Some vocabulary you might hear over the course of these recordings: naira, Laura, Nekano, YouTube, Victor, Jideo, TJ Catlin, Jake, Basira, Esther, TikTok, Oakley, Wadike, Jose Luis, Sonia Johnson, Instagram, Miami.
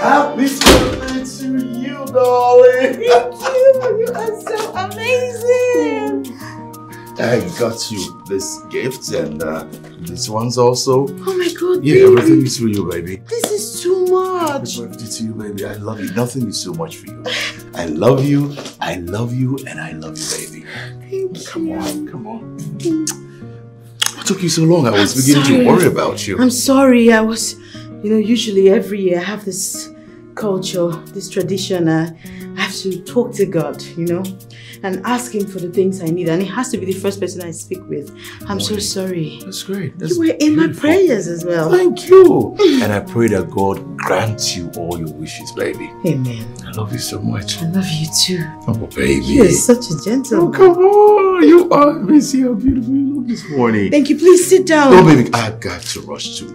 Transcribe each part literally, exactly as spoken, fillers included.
Happy birthday to you, darling! Thank you! You are so amazing! I got you this gift and uh, this one's also. Oh my god, yeah, baby! Yeah, everything is for you, baby. This is too much! Happy birthday to you, baby. I love you. Nothing is too much for you. I love you, I love you, and I love you, baby. Thank come you. Come on, come on. What took you so long? I was I'm beginning sorry. to worry about you. I'm sorry, I was... You know, usually every year I have this culture, this tradition, uh, I have to talk to God, you know, and ask Him for the things I need. And He has to be the first person I speak with. I'm so sorry. That's great. That's you were in beautiful. my prayers as well. Thank you. And I pray that God grants you all your wishes, baby. Amen. I love you so much. I love you too. Oh, baby. You are such a gentleman. Oh, come on. You are. Let me see how beautiful you look this morning. Thank you. Please sit down. No, baby. I've got to rush to.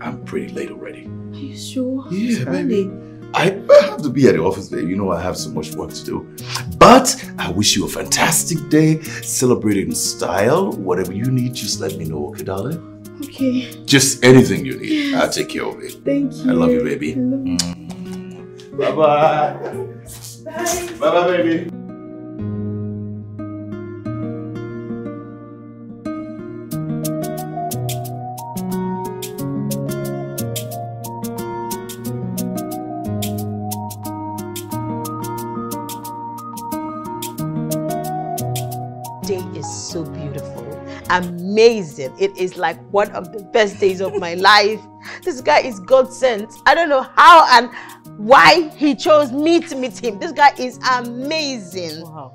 I'm pretty late already. Are you sure? Yeah, baby. I have to be at the office today. You know I have so much work to do. But I wish you a fantastic day. Celebrate in style. Whatever you need, just let me know, okay, darling? Okay. Just anything you need. Yes. I'll take care of it. Thank you. I love you, baby. Bye-bye. Bye. Bye-bye, baby. Amazing. It is like one of the best days of my life. This guy is God sent. I don't know how and why he chose me to meet him. This guy is amazing. Wow.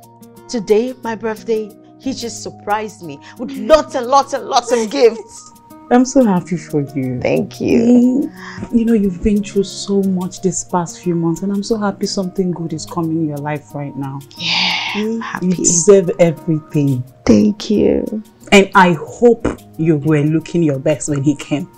Today, my birthday, he just surprised me with lots and lots and lots of gifts. I'm so happy for you. Thank you. You know, you've been through so much this past few months, and I'm so happy something good is coming in your life right now. Yeah, I'm happy. You deserve everything. Thank you. And I hope you were looking your best when he came.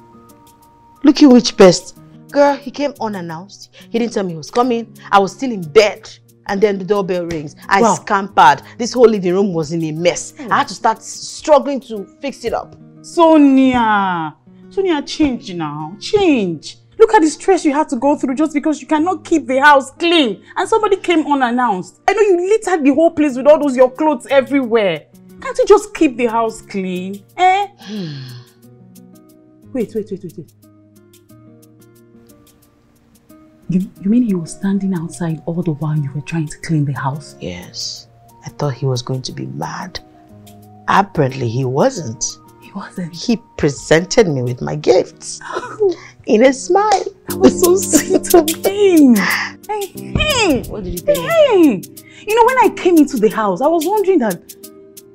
Looking which best? Girl, he came unannounced. He didn't tell me he was coming. I was still in bed. And then the doorbell rings. I wow. scampered. This whole living room was in a mess. Oh. I had to start struggling to fix it up. Sonia! Sonia, change now. Change. Look at the stress you had to go through just because you cannot keep the house clean. And somebody came unannounced. I know you littered the whole place with all those your clothes everywhere. Can't you just keep the house clean, eh? Wait, wait, wait, wait, wait. You, you mean he was standing outside all the while you were trying to clean the house? Yes. I thought he was going to be mad. Apparently he wasn't. He wasn't? He presented me with my gifts. In a smile. That was so sweet of him. Hey, hey. What did you think? Hey, you know, when I came into the house, I was wondering that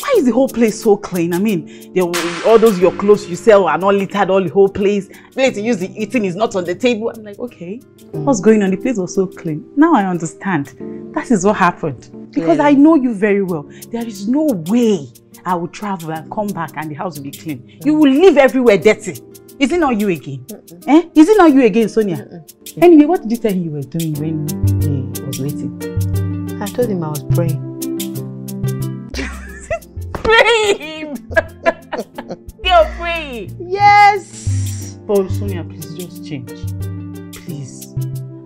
why is the whole place so clean? I mean, there were, all those your clothes you sell are not littered all the whole place. Later, use the eating is not on the table. I'm like, okay, what's going on? The place was so clean. Now I understand. That is what happened. Because really? I know you very well. There is no way I will travel and come back and the house will be clean. Mm. You will live everywhere dirty. Is it not you again? Mm-mm. Eh? Is it not you again, Sonia? Mm-mm. Anyway, what did you tell him you were doing when he was waiting? I told him I was praying. Praying! You're praying! Yes! But Sonia, please just change. Please.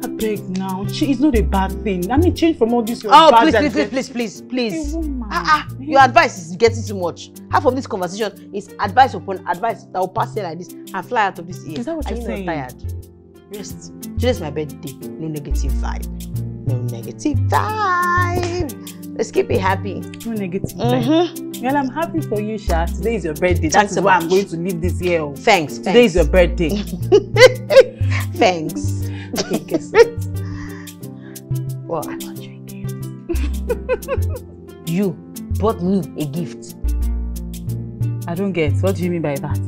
I beg now. It's not a bad thing. I mean, change from all this. Oh, please, please, please, please, please, please. Ah, ah, your advice is getting too much. Half of this conversation is advice upon advice that will pass here like this and fly out of this ear. Is that what you're saying? I'm tired. Rest. Today's my birthday. No negative vibe. No negative vibe. Let's keep it happy. No negative. Mm-hmm. Well, I'm happy for you, Sha. Today is your birthday. That's why I'm going to leave this here. Thanks. Today is your birthday. Thanks. Okay, guess well, I bought you a gift. You bought me a gift. I don't get. What do you mean by that?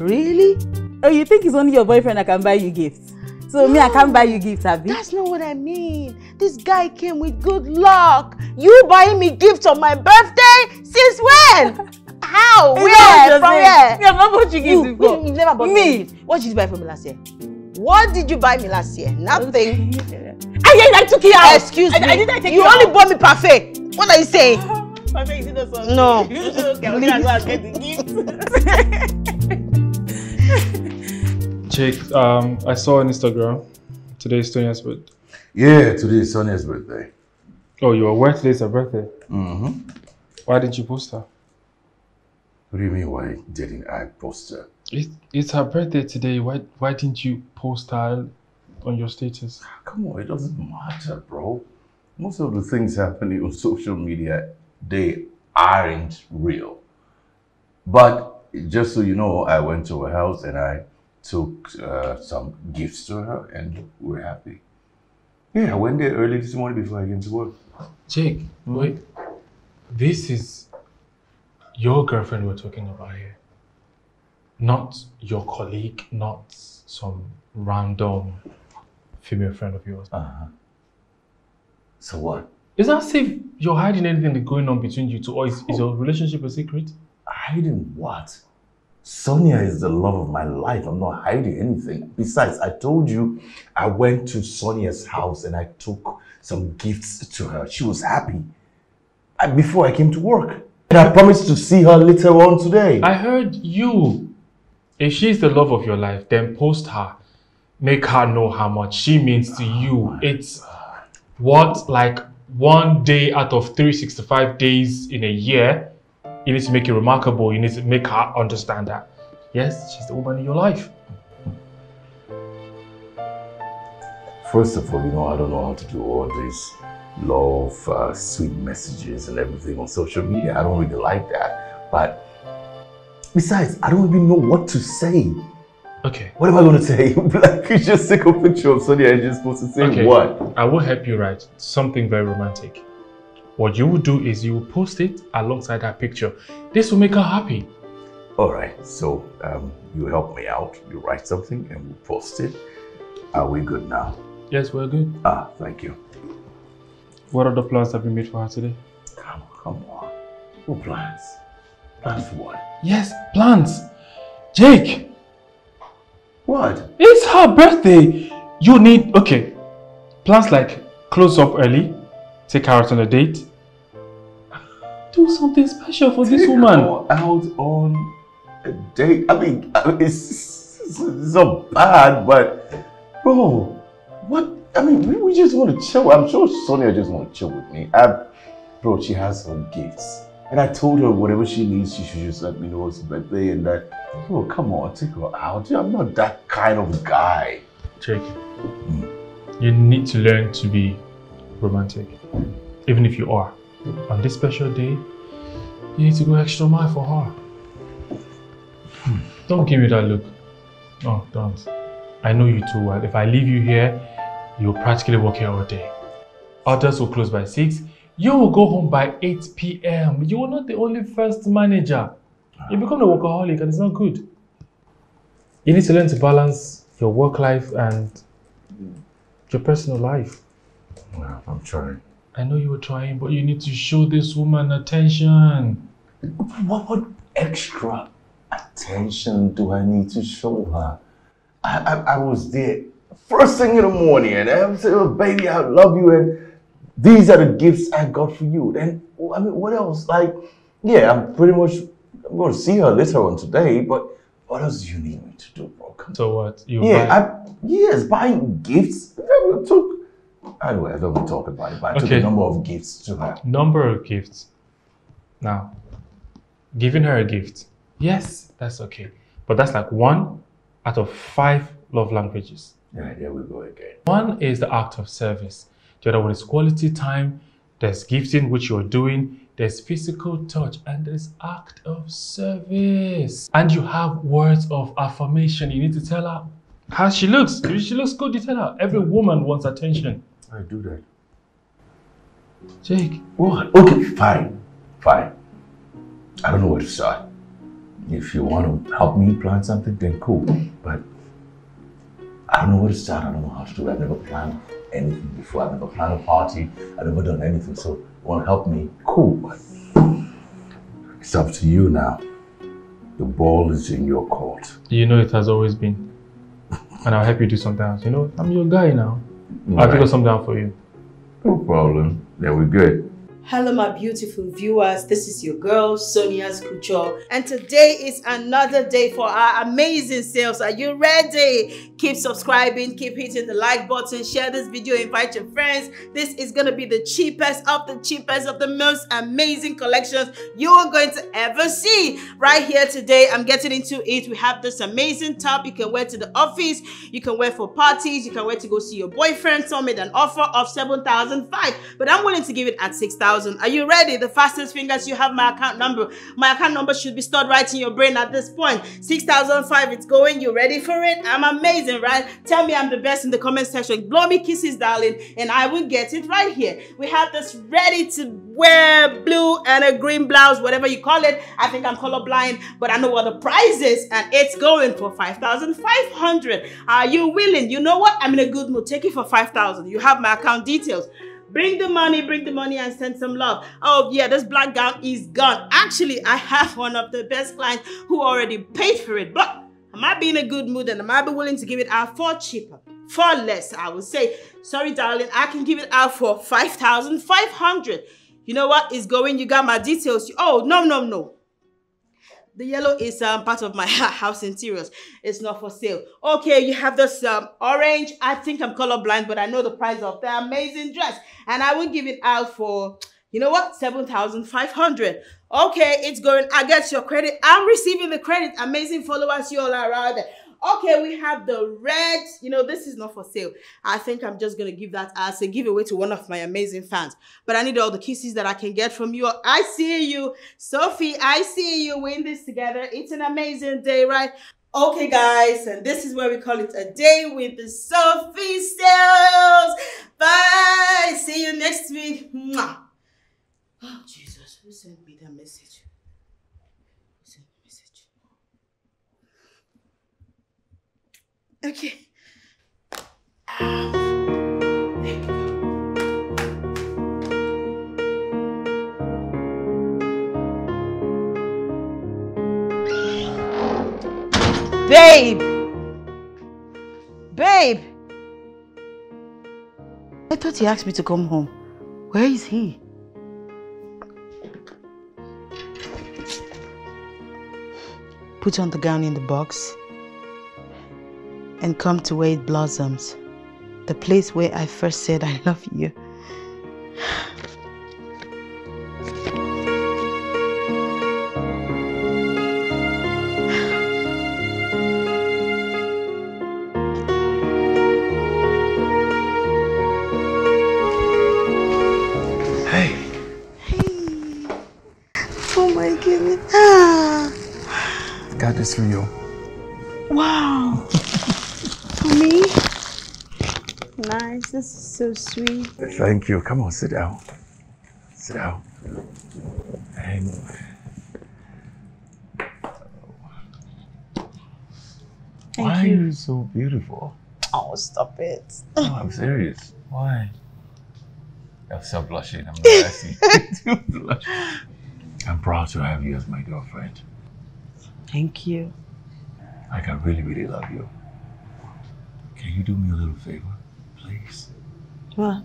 Really? Oh, you think it's only your boyfriend that can buy you gifts? So no, me, I can't buy you gifts, Abby. That's not what I mean. This guy came with good luck. You buying me gifts on my birthday? Since when? How? Where? From where? Yeah, I bought you gifts before. You, you never bought me gifts. What did you buy for me last year? What did you buy me last year? Nothing. Okay. I, I took it out. Excuse me. I, I didn't take you only out. Bought me parfait. What are you saying? Parfait is in the sun. No. Okay, I'm going to get the gifts. Jake, um, I saw on Instagram, today is Sonia's birthday. Yeah, today is Sonia's birthday. Oh, you were aware today is her birthday? Mm-hmm. Why didn't you post her? What do you mean, why didn't I post her? It, it's her birthday today. Why, why didn't you post her on your status? Come on, it doesn't matter, bro. Most of the things happening on social media, they aren't real. But just so you know, I went to her house and I took uh, some gifts to her and we're happy. Yeah, I went there early this morning before I came to work. Jake, mm-hmm. wait. This is your girlfriend we're talking about here. Not your colleague, not some random female friend of yours. Uh-huh. So what? It's not as if you're hiding anything going on between you two, or is, is your relationship a secret? Hiding what? Sonia is the love of my life. I'm not hiding anything. Besides, I told you I went to Sonia's house and I took some gifts to her. She was happy and before I came to work. And I promised to see her later on today. I heard you. If she's the love of your life, then post her. Make her know how much she means to you. Oh, it's God. What, like one day out of three hundred sixty-five days in a year? You need to make it remarkable. You need to make her understand that, yes, she's the woman in your life. First of all, you know, I don't know how to do all these love, uh, sweet messages and everything on social media. I don't really like that. But besides, I don't even know what to say. Okay. What am I going to say? Like, you just take a picture of Sonia and just supposed to say okay. What? I will help you write something very romantic. What you will do is you will post it alongside that picture. This will make her happy. All right, so um, you help me out. You write something and we'll post it. Are we good now? Yes, we're good. Ah, thank you. What other plans have you made for her today? Come, come on. What plans? Plans for what? Yes, plans. Jake. What? It's her birthday. You need, okay. Plans like close up early. Take her out on a date. Do something special for Take this woman. Her out on a date. I mean, I mean it's, it's not bad, but bro, what? I mean, we, we just want to chill. I'm sure Sonia just want to chill with me. I, bro, she has her gifts, and I told her whatever she needs, she should just let me know it's her birthday and that. Bro, come on, take her out. I'm not that kind of guy. Jake, mm. you need to learn to be romantic. Even if you are. On this special day, you need to go extra mile for her. Hmm. Don't give me that look. No, don't. I know you too well. If I leave you here, you'll practically work here all day. Others will close by six. You will go home by eight p m You are not the only first manager. You become a workaholic and it's not good. You need to learn to balance your work life and your personal life. Well, I'm trying. I know you were trying, but you need to show this woman attention. What, what extra attention do I need to show her? I, I, I was there first thing in the morning and I said, oh, baby, I love you and these are the gifts I got for you. And I mean, what else? Like, yeah, I'm pretty much I'm going to see her later on today, but what else do you need me to do, bro? So what? You yeah, I, yes, buying gifts. I took Anyway, I don't want to talk about it, but I okay. took a number of gifts to her. Number of gifts. Now, giving her a gift. Yes, that's okay. But that's like one out of five love languages. Yeah, there we go again. One is the act of service. The other one is quality time. There's gifting, which you're doing. There's physical touch. And there's act of service. And you have words of affirmation. You need to tell her how she looks. If she looks good, you tell her. Every woman wants attention. I do that. Jake. What? Okay, fine. Fine. I don't know where to start. If you want to help me plan something, then cool. But I don't know where to start. I don't know how to do it. I've never planned anything before. I've never planned a party. I've never done anything. So you want to help me? Cool. But it's up to you now. The ball is in your court. You know it has always been. And I'll help you do something else. You know, I'm your guy now. Right. I'll figure something out for you. No problem. Then we're good. Hello my beautiful viewers, this is your girl Sonia's Couture, and today is another day for our amazing sales. Are you ready? Keep subscribing, keep hitting the like button, share this video, invite your friends. This is going to be the cheapest of the cheapest of the most amazing collections you are going to ever see. Right here today, I'm getting into it. We have this amazing top. You can wear to the office, you can wear for parties, you can wear to go see your boyfriend. Some made an offer of seven thousand five hundred dollars, but I'm willing to give it at six thousand dollars. Are you ready? The fastest fingers, you have my account number. My account number should be stored right in your brain at this point. six thousand five, it's going. You ready for it? I'm amazing, right? Tell me I'm the best in the comment section. Blow me kisses, darling, and I will get it right here. We have this ready to wear blue and a green blouse, whatever you call it. I think I'm colorblind, but I know what the price is, and it's going for five thousand five hundred dollars. Are you willing? You know what? I'm in a good mood. Take it for five thousand dollars. You have my account details. Bring the money, bring the money and send some love. Oh yeah, this black gown is gone. Actually, I have one of the best clients who already paid for it, but I might be in a good mood and I might be willing to give it out for cheaper. For less, I would say. Sorry, darling, I can give it out for five thousand five hundred dollars. You know what? It's going. You got my details. Oh, no, no, no. The yellow is um, part of my house interiors. It's not for sale. Okay, you have this um, orange. I think I'm colorblind, but I know the price of the amazing dress. And I will give it out for, you know what, seven thousand five hundred dollars. Okay, it's going. I get your credit. I'm receiving the credit. Amazing followers, you all are out there. Okay, we have the red. You know, this is not for sale. I think I'm just going to give that as a giveaway to one of my amazing fans. But I need all the kisses that I can get from you. I see you. Sophie, I see you. We're in this together. It's an amazing day, right? Okay, guys, and this is where we call it a day with the Sophie sales. Bye. See you next week. Mwah. Oh, Jesus, who sent me that message? Okay. Um. Babe. Babe. I thought he asked me to come home. Where is he? Put on the gown in the box and come to where it blossoms, the place where I first said I love you. Hey. Hey. Oh my goodness. Ah. I got this for you. Wow. Me? Nice, this is so sweet. Thank you. Come on, sit down. Sit down. And Thank Why you. are you so beautiful? Oh, stop it. No, I'm serious. Why? I'm so blushing. I'm not asking you to blush. I'm proud to have you as my girlfriend. Thank you. Like, I really, really love you. Can you do me a little favor, please? What?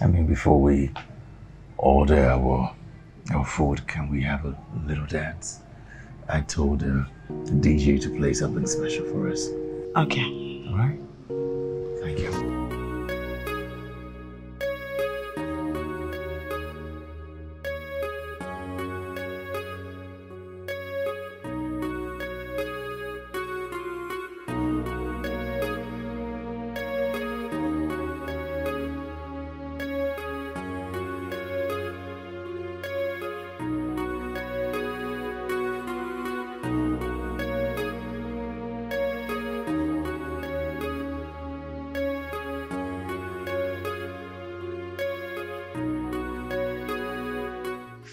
I mean, before we order our, our food, can we have a little dance? I told uh, the D J to play something special for us. Okay. All right? Thank you.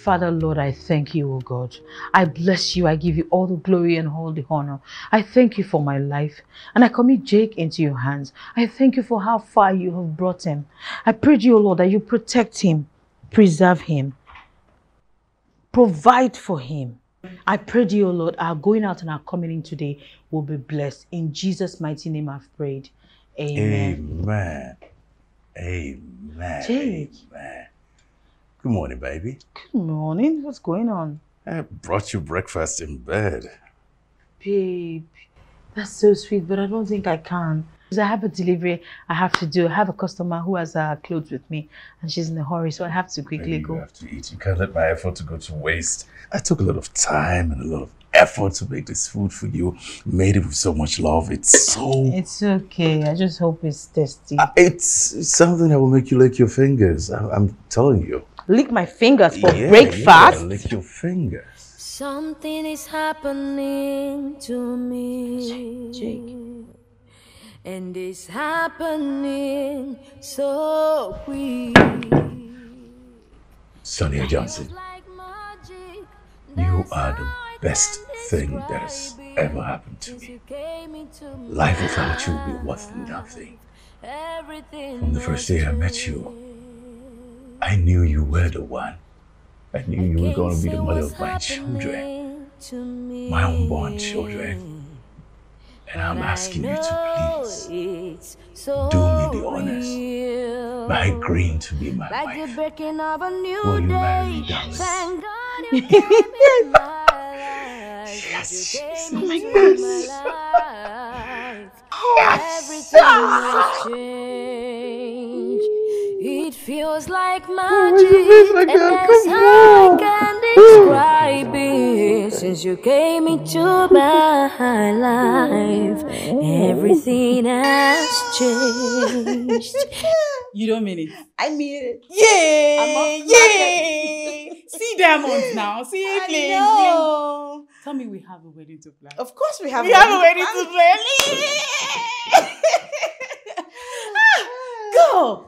Father, Lord, I thank you, O God. I bless you. I give you all the glory and all the honor. I thank you for my life. And I commit Jake into your hands. I thank you for how far you have brought him. I pray to you, O Lord, that you protect him, preserve him, provide for him. I pray to you, O Lord, our going out and our coming in today will be blessed. In Jesus' mighty name I've prayed. Amen. Amen. Amen. Jake. Amen. Good morning, baby. Good morning. What's going on? I brought you breakfast in bed. Babe, that's so sweet, but I don't think I can. Because I have a delivery I have to do. I have a customer who has uh, clothes with me, and she's in a hurry, so I have to quickly baby, go. You have to eat. You can't let my effort to go to waste. I took a lot of time and a lot of effort to make this food for you. Made it with so much love. It's so... It's okay. I just hope it's tasty. Uh, it's something that will make you lick your fingers. I I'm telling you. Lick my fingers for yeah, breakfast? Yeah, lick your fingers. Something is happening to me. Jake. And it's happening so quick. Sonia Johnson, you are the best thing that has ever happened to me. Life without you would be worth nothing. From the first day I met you, I knew you were the one. I knew you were going to be the mother of my children, my unborn children. And I'm asking you to please do me the honors by agreeing to be my wife. Will you marry me, darling? Yes. Yes. Oh my goodness. Yes. It feels like magic, oh my goodness, and I can't describe it. Since you came into my life, everything has changed. You don't mean it. I mean it. Yeah, yeah. See diamonds now. See it, please. Tell me we have a wedding to plan. Of course we have. We a have a wedding to plan. Go.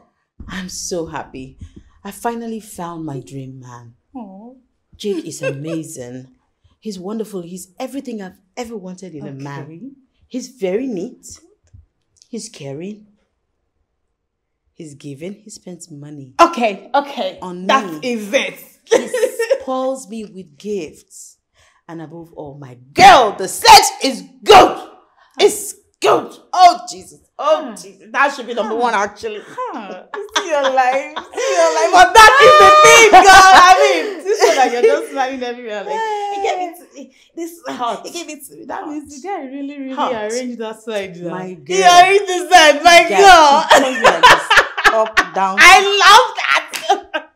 I'm so happy. I finally found my dream man. Aww. Jake is amazing. He's wonderful. He's everything I've ever wanted in okay. a man. He's very neat. He's caring. He's giving. He spends money. Okay, okay. On that me. Is it. He spoils me with gifts. And above all, my girl, the sex is good. It's good. Oh, Jesus. Oh, Jesus. That should be number one, actually. Huh. See your life. See your life. But that is the thing, girl. I mean, this is like you're just smiling everywhere. Like, he gave it to me. This hot. He gave it to me. That means the guy really, really hot. Arranged that side. Though. My girl. He arranged the side. My yeah, girl. Up, down. I love that.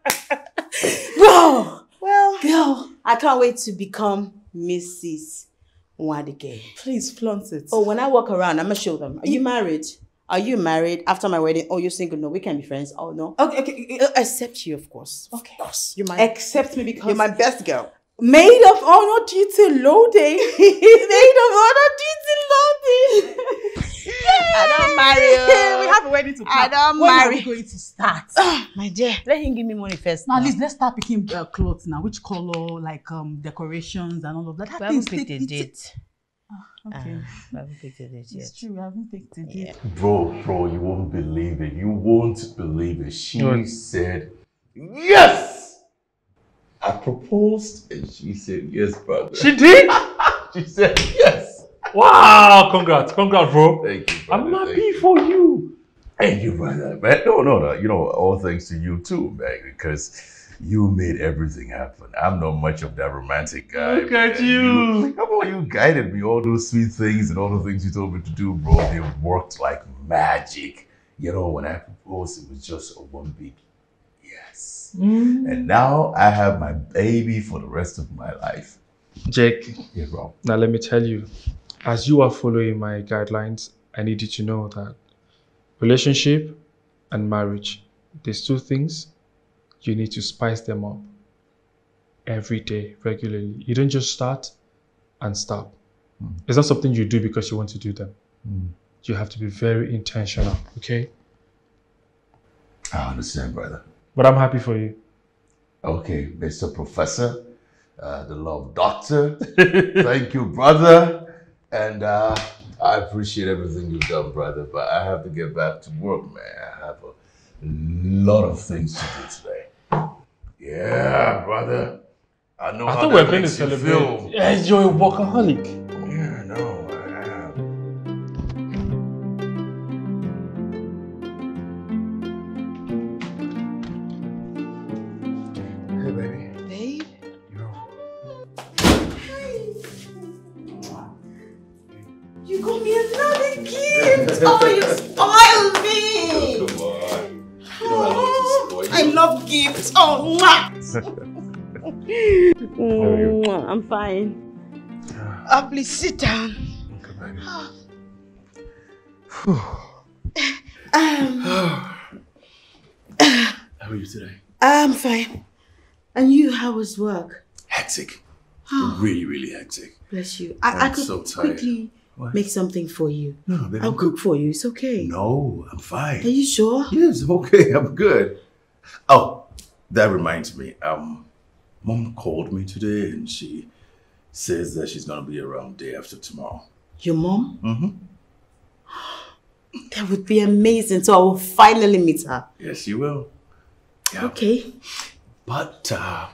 Bro. Well, girl. I can't wait to become Missus Wadike. Please flaunt it. Oh, when I walk around, I'm going to show them. Are you married? Are you married after my wedding? Oh, you're single? No, we can be friends. Oh, no. Okay, okay. Except you, of course. Okay. Of course. You're my, except me because... You're my best girl. Maid of honor duty loading. Maid of honor duty loading. I don't marry you. We have a wedding to plan. I don't when marry. When are we going to start? Oh, my dear. Let him give me money first. Now, now. At least let's start picking uh, clothes now. Which color, like um, decorations and all of that. I haven't picked a date. Oh, okay. Uh, I haven't picked a date yet. It's true. I haven't picked a date. Yeah. Bro, bro, you won't believe it. You won't believe it. She mm. said, yes! I proposed and she said yes, brother. She did? She said yes. Wow, congrats, congrats, bro. Thank you, brother. I'm happy for you. Thank you, brother. Man, no, no, no. You know, all thanks to you too, man, because you made everything happen. I'm not much of that romantic guy. Look at you. How about you guided me? All those sweet things and all the things you told me to do, bro, they worked like magic. You know, when I proposed, it was just a one big yes. Mm. And now I have my baby for the rest of my life. Jake, yeah, bro. Now let me tell you, as you are following my guidelines, I need you to know that relationship and marriage, these two things, you need to spice them up every day, regularly. You don't just start and stop. Mm. It's not something you do because you want to do them. Mm. You have to be very intentional, okay? I understand, brother. But I'm happy for you. Okay, Mister Professor, uh, the love doctor. Thank you, brother. And uh, I appreciate everything you've done, brother. But I have to get back to work, man. I have a lot of things to do today. Yeah, brother. I know I how thought that we were going to celebrate. Yeah, you're a workaholic. Yeah, no. Oh, you spoiled me! Oh, come on. You know I love to spoil you. I love gifts. Oh, mwah! I'm fine. Oh, please sit down. Um, how are you today? I'm fine. And you, how was work? Hectic. Oh. Really, really hectic. Bless you. I, I'm I could so tired. quickly what? make something for you. No, baby, I'll cook for you. It's okay. No, I'm fine. Are you sure? Yes, I'm okay. I'm good. Oh, that reminds me. Um, Mom called me today and she says that she's going to be around day after tomorrow. Your mom? Mm-hmm. That would be amazing. So I will finally meet her. Yes, you will. Yeah. Okay. But, uh,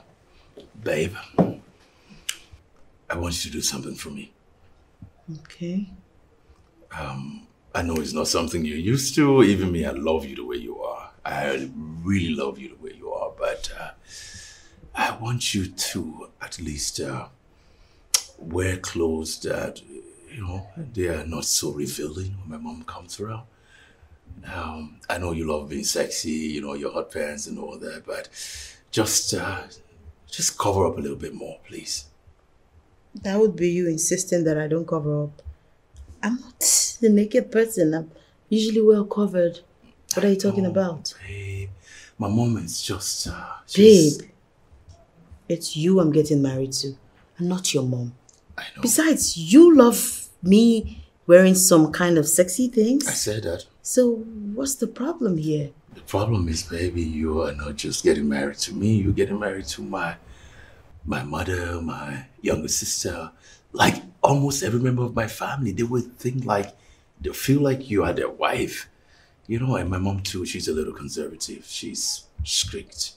babe, I want you to do something for me. Okay. Um, I know it's not something you're used to. Even me, I love you the way you are. I really love you the way you are. But uh, I want you to at least uh, wear clothes that, you know, they are not so revealing when my mom comes around. Um, I know you love being sexy, you know, your hot pants and all that, but just, uh, just cover up a little bit more, please. That would be you insisting that I don't cover up. I'm not the naked person. I'm usually well covered. What are you talking oh, about? Babe, my mom is just... Uh, she's... Babe, it's you I'm getting married to. I'm not your mom. I know. Besides, you love me wearing some kind of sexy things. I said that. So what's the problem here? The problem is, baby, you are not just getting married to me. You're getting married to my my mother, my younger sister. Like almost every member of my family, they would think like, they feel like you are their wife. You know, and my mom too, she's a little conservative. She's strict.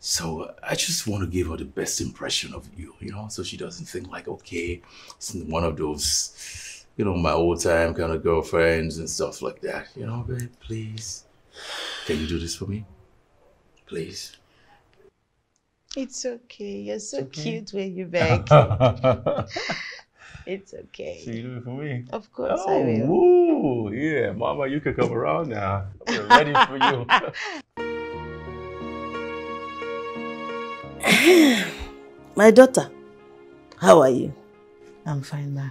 So I just want to give her the best impression of you, you know, so she doesn't think like, okay, it's one of those, you know, my old time kind of girlfriends and stuff like that. You know, babe, please, can you do this for me? Please. It's okay. You're so okay. cute when you're back. It's okay. So you do it for me? Of course oh, I will. Woo. Yeah, Mama, you can come around now. We're ready for you. My daughter, how are you? I'm fine, ma.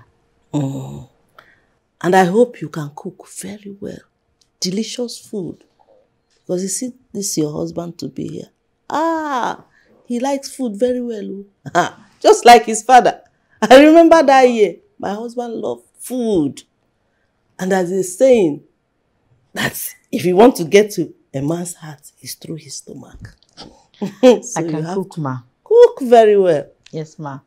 Mm. And I hope you can cook very well. Delicious food. Because you see, this is your husband to be here. Ah, he likes food very well. Just like his father. I remember that year. My husband loved food. And as he's saying, that if you want to get to a man's heart, it's through his stomach. So I can cook, ma. Cook very well. Yes, ma.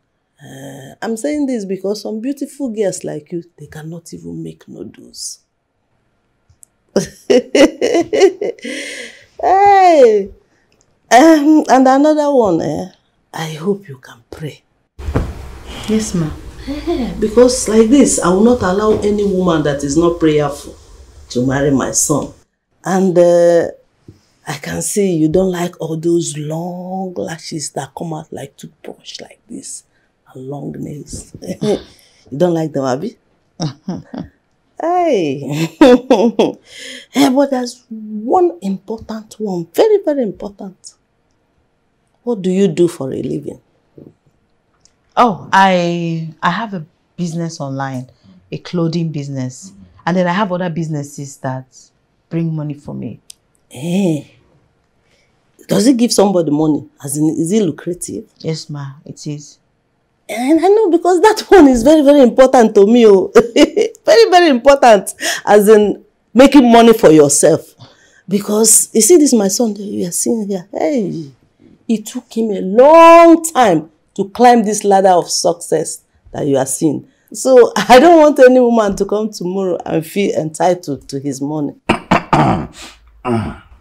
Uh, I'm saying this because some beautiful girls like you, they cannot even make noodles. Hey! Um, and another one, eh? I hope you can pray. Yes, ma. Yeah, because like this, I will not allow any woman that is not prayerful to marry my son. And... Uh, I can see you don't like all those long lashes that come out like toothbrush like this. And long nails. You don't like them, Abby? Hey. Hey, but there's one important one. Very, very important. What do you do for a living? Oh, I, I have a business online. A clothing business. And then I have other businesses that bring money for me. Hey. Does it give somebody money? As in, is it lucrative? Yes, ma, it is. And I know because that one is very, very important to me. Oh. Very, very important. As in, making money for yourself. Because, you see this, my son, you are seeing here. Hey, it took him a long time to climb this ladder of success that you are seeing. So, I don't want any woman to come tomorrow and feel entitled to his money.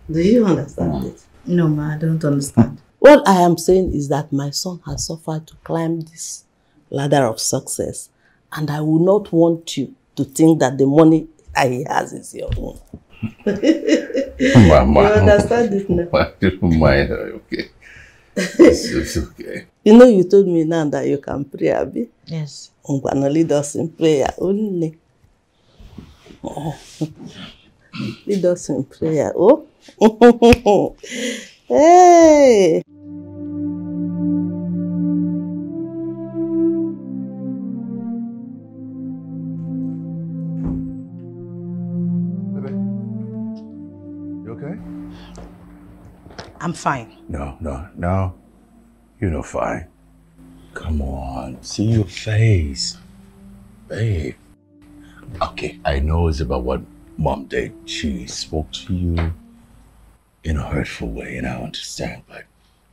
Do you understand it? No, ma, I don't understand. What I am saying is that my son has suffered to climb this ladder of success. And I will not want you to think that the money that he has is your own. Mama. You understand it now? I don't mind her, okay. It's just okay. You know, you told me now that you can pray, Abi. Yes. I'm going to lead us in prayer only. Oh. Lead us in prayer. Oh. Hey. I'm fine. No, no, no. You're not fine. Come on. See your face. Babe. Okay, I know it's about what Mom did. She spoke to you in a hurtful way, and I understand, but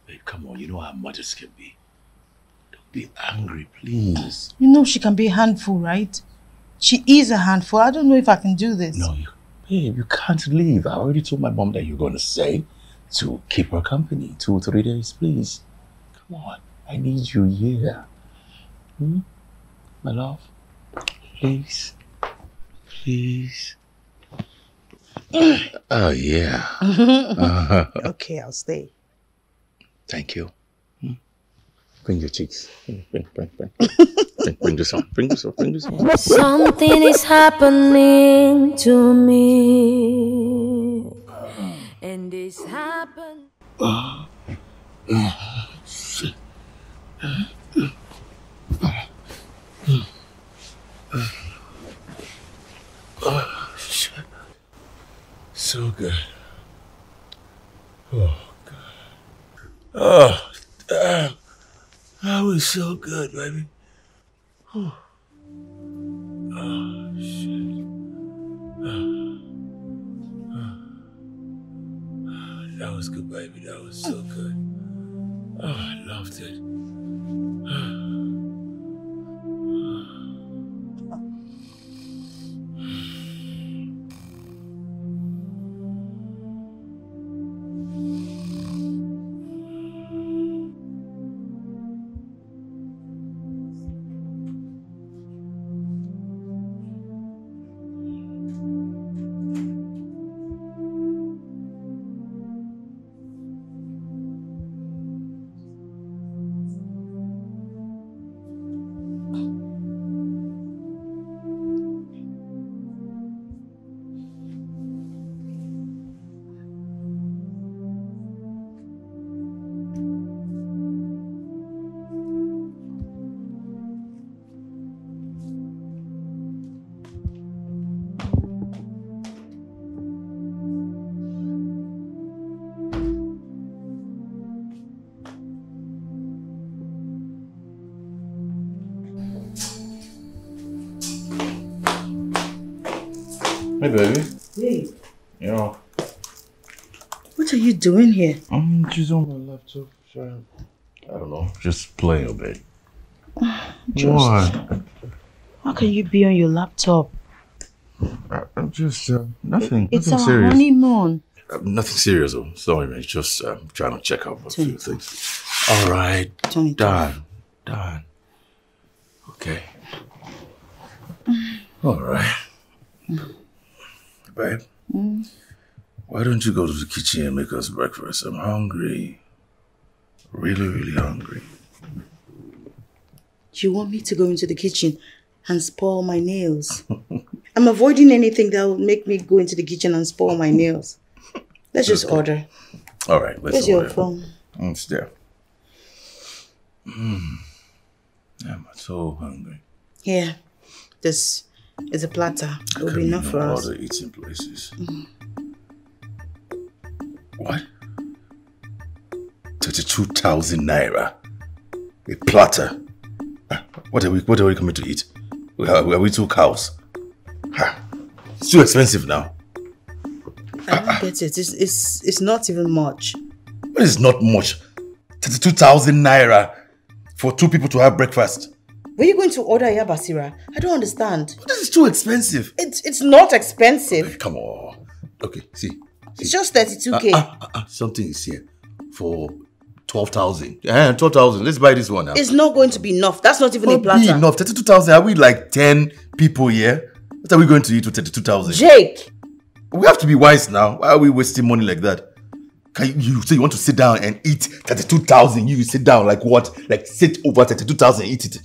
babe, come on. You know how mothers can be. Don't be angry, please. You know she can be a handful, right? She is a handful. I don't know if I can do this. No, you, babe, you can't leave. I already told my mom that you're going to stay. To keep her company, two, three days, please. Come on, I need you here. Hmm? My love, please, please. Oh, yeah. uh-huh. Okay, I'll stay. Thank you. Hmm? Bring your cheeks. Bring, bring, bring, bring. bring, bring this on, bring this on, bring this on. Something is happening to me. And this happened. Oh. So good. Oh God. Oh damn. That was so good, baby. Oh, oh shit. Oh. That was good, baby. That was so good. Oh, I loved it. Hey, baby. Hey. Yeah. What are you doing here? I'm um, just on my laptop. Trying, I don't know. Just playing a bit. Just, why? How can you be on your laptop? I, I'm just uh, nothing. It's nothing our serious. honeymoon. Uh, nothing serious, though. Sorry, man. Just um, trying to check out a few things. All right. Done. Done. Okay. All right. Babe, mm. why don't you go to the kitchen and make us breakfast? I'm hungry. Really, really hungry. Do you want me to go into the kitchen and spoil my nails? I'm avoiding anything that will make me go into the kitchen and spoil my nails. Let's just okay. order. All right, let's Where's order. Where's your phone? It's there. Mm. I'm so hungry. Yeah, this... It's a platter. It will be enough for us. Other eating places. Mm. What? Thirty-two thousand naira. A platter. What are we? What are we coming to eat? Are we, are we two cows? Ha. It's too expensive now. I don't uh, get it. It's it's it's not even much. But it's not much. Thirty-two thousand naira for two people to have breakfast. Were you going to order here, Basira? I don't understand. But this is too expensive. It's it's not expensive. Come on. Okay, see. see. It's just thirty-two K. Uh, uh, uh, uh, something is here for twelve thousand. Yeah, twelve thousand. Let's buy this one now. It's not going to be enough. That's not even not a platter. Be enough. thirty-two thousand. Are we like ten people here? What are we going to eat with thirty-two thousand? Jake! We have to be wise now. Why are we wasting money like that? Can you, you say you want to sit down and eat thirty-two thousand? You sit down like what? Like sit over thirty-two thousand and eat it.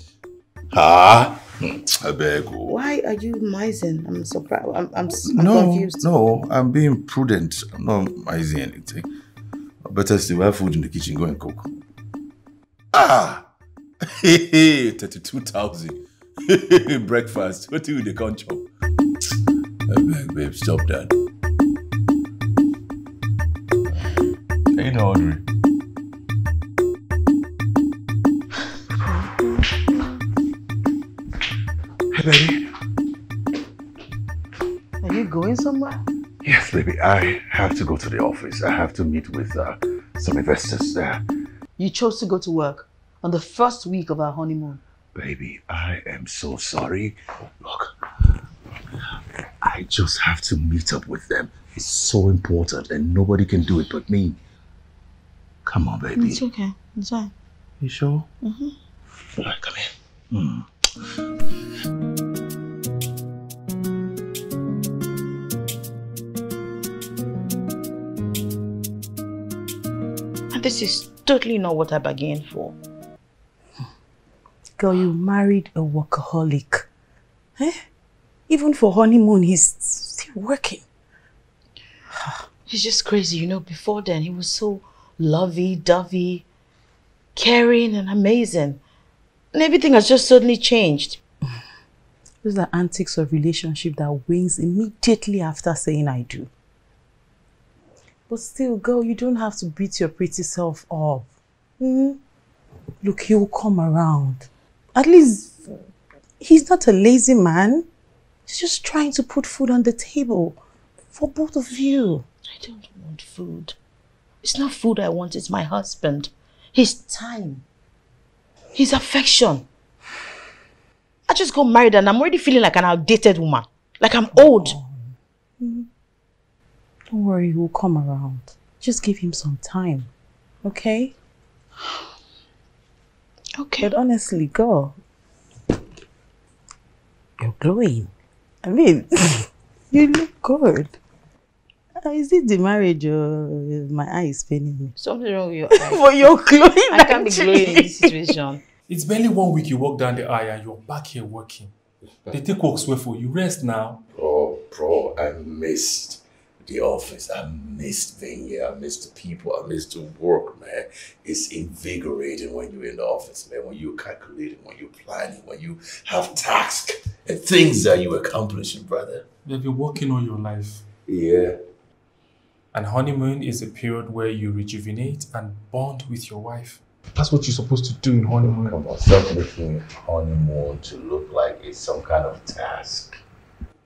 Ah, I beg. Why are you mising? I'm surprised. I'm, I'm, I'm no, confused. No, I'm being prudent. I'm not mising anything. Better still, we have food in the kitchen. Go and cook. Ah! Hey, hey, thirty-two thousand. Breakfast. What do you do with the concho? I beg, babe. Stop that. Ain't no ordinary. Baby. Are you going somewhere? Yes, baby. I have to go to the office. I have to meet with uh, some investors there. You chose to go to work on the first week of our honeymoon. Baby, I am so sorry. Look, I just have to meet up with them. It's so important and nobody can do it but me. Come on, baby. It's okay. It's fine. You sure? Mm-hmm. All right, come here. Mm. And this is totally not what I bargained for. Girl, you married a workaholic. Eh? Even for honeymoon, he's still working. He's just crazy, you know. Before then, he was so lovey-dovey, caring and amazing. And everything has just suddenly changed. Those are antics of relationship that wanes immediately after saying I do. But still, girl, you don't have to beat your pretty self up. Mm? Look, he'll come around. At least he's not a lazy man. He's just trying to put food on the table for both of you. I don't want food. It's not food I want, it's my husband. His time. His affection. I just got married and I'm already feeling like an outdated woman. Like I'm old. Don't worry, he'll come around. Just give him some time. Okay? Okay. But honestly, girl, you're glowing. I mean, you look good. Is it the marriage or my eye is paining me? Something wrong with your eye. But you're glowing. I can't be glowing in this situation. It's barely one week you walk down the aisle and you're back here working. They take walks away for you. Rest now. Bro, bro, I missed the office. I missed being here. I missed the people. I missed the work, man. It's invigorating when you're in the office, man. When you're calculating, when you're planning, when you have tasks and things that you're accomplishing, brother. You've been working all your life. Yeah. And honeymoon is a period where you rejuvenate and bond with your wife. That's what you're supposed to do in honeymoon. Come on, stop making honeymoon to look like it's some kind of task.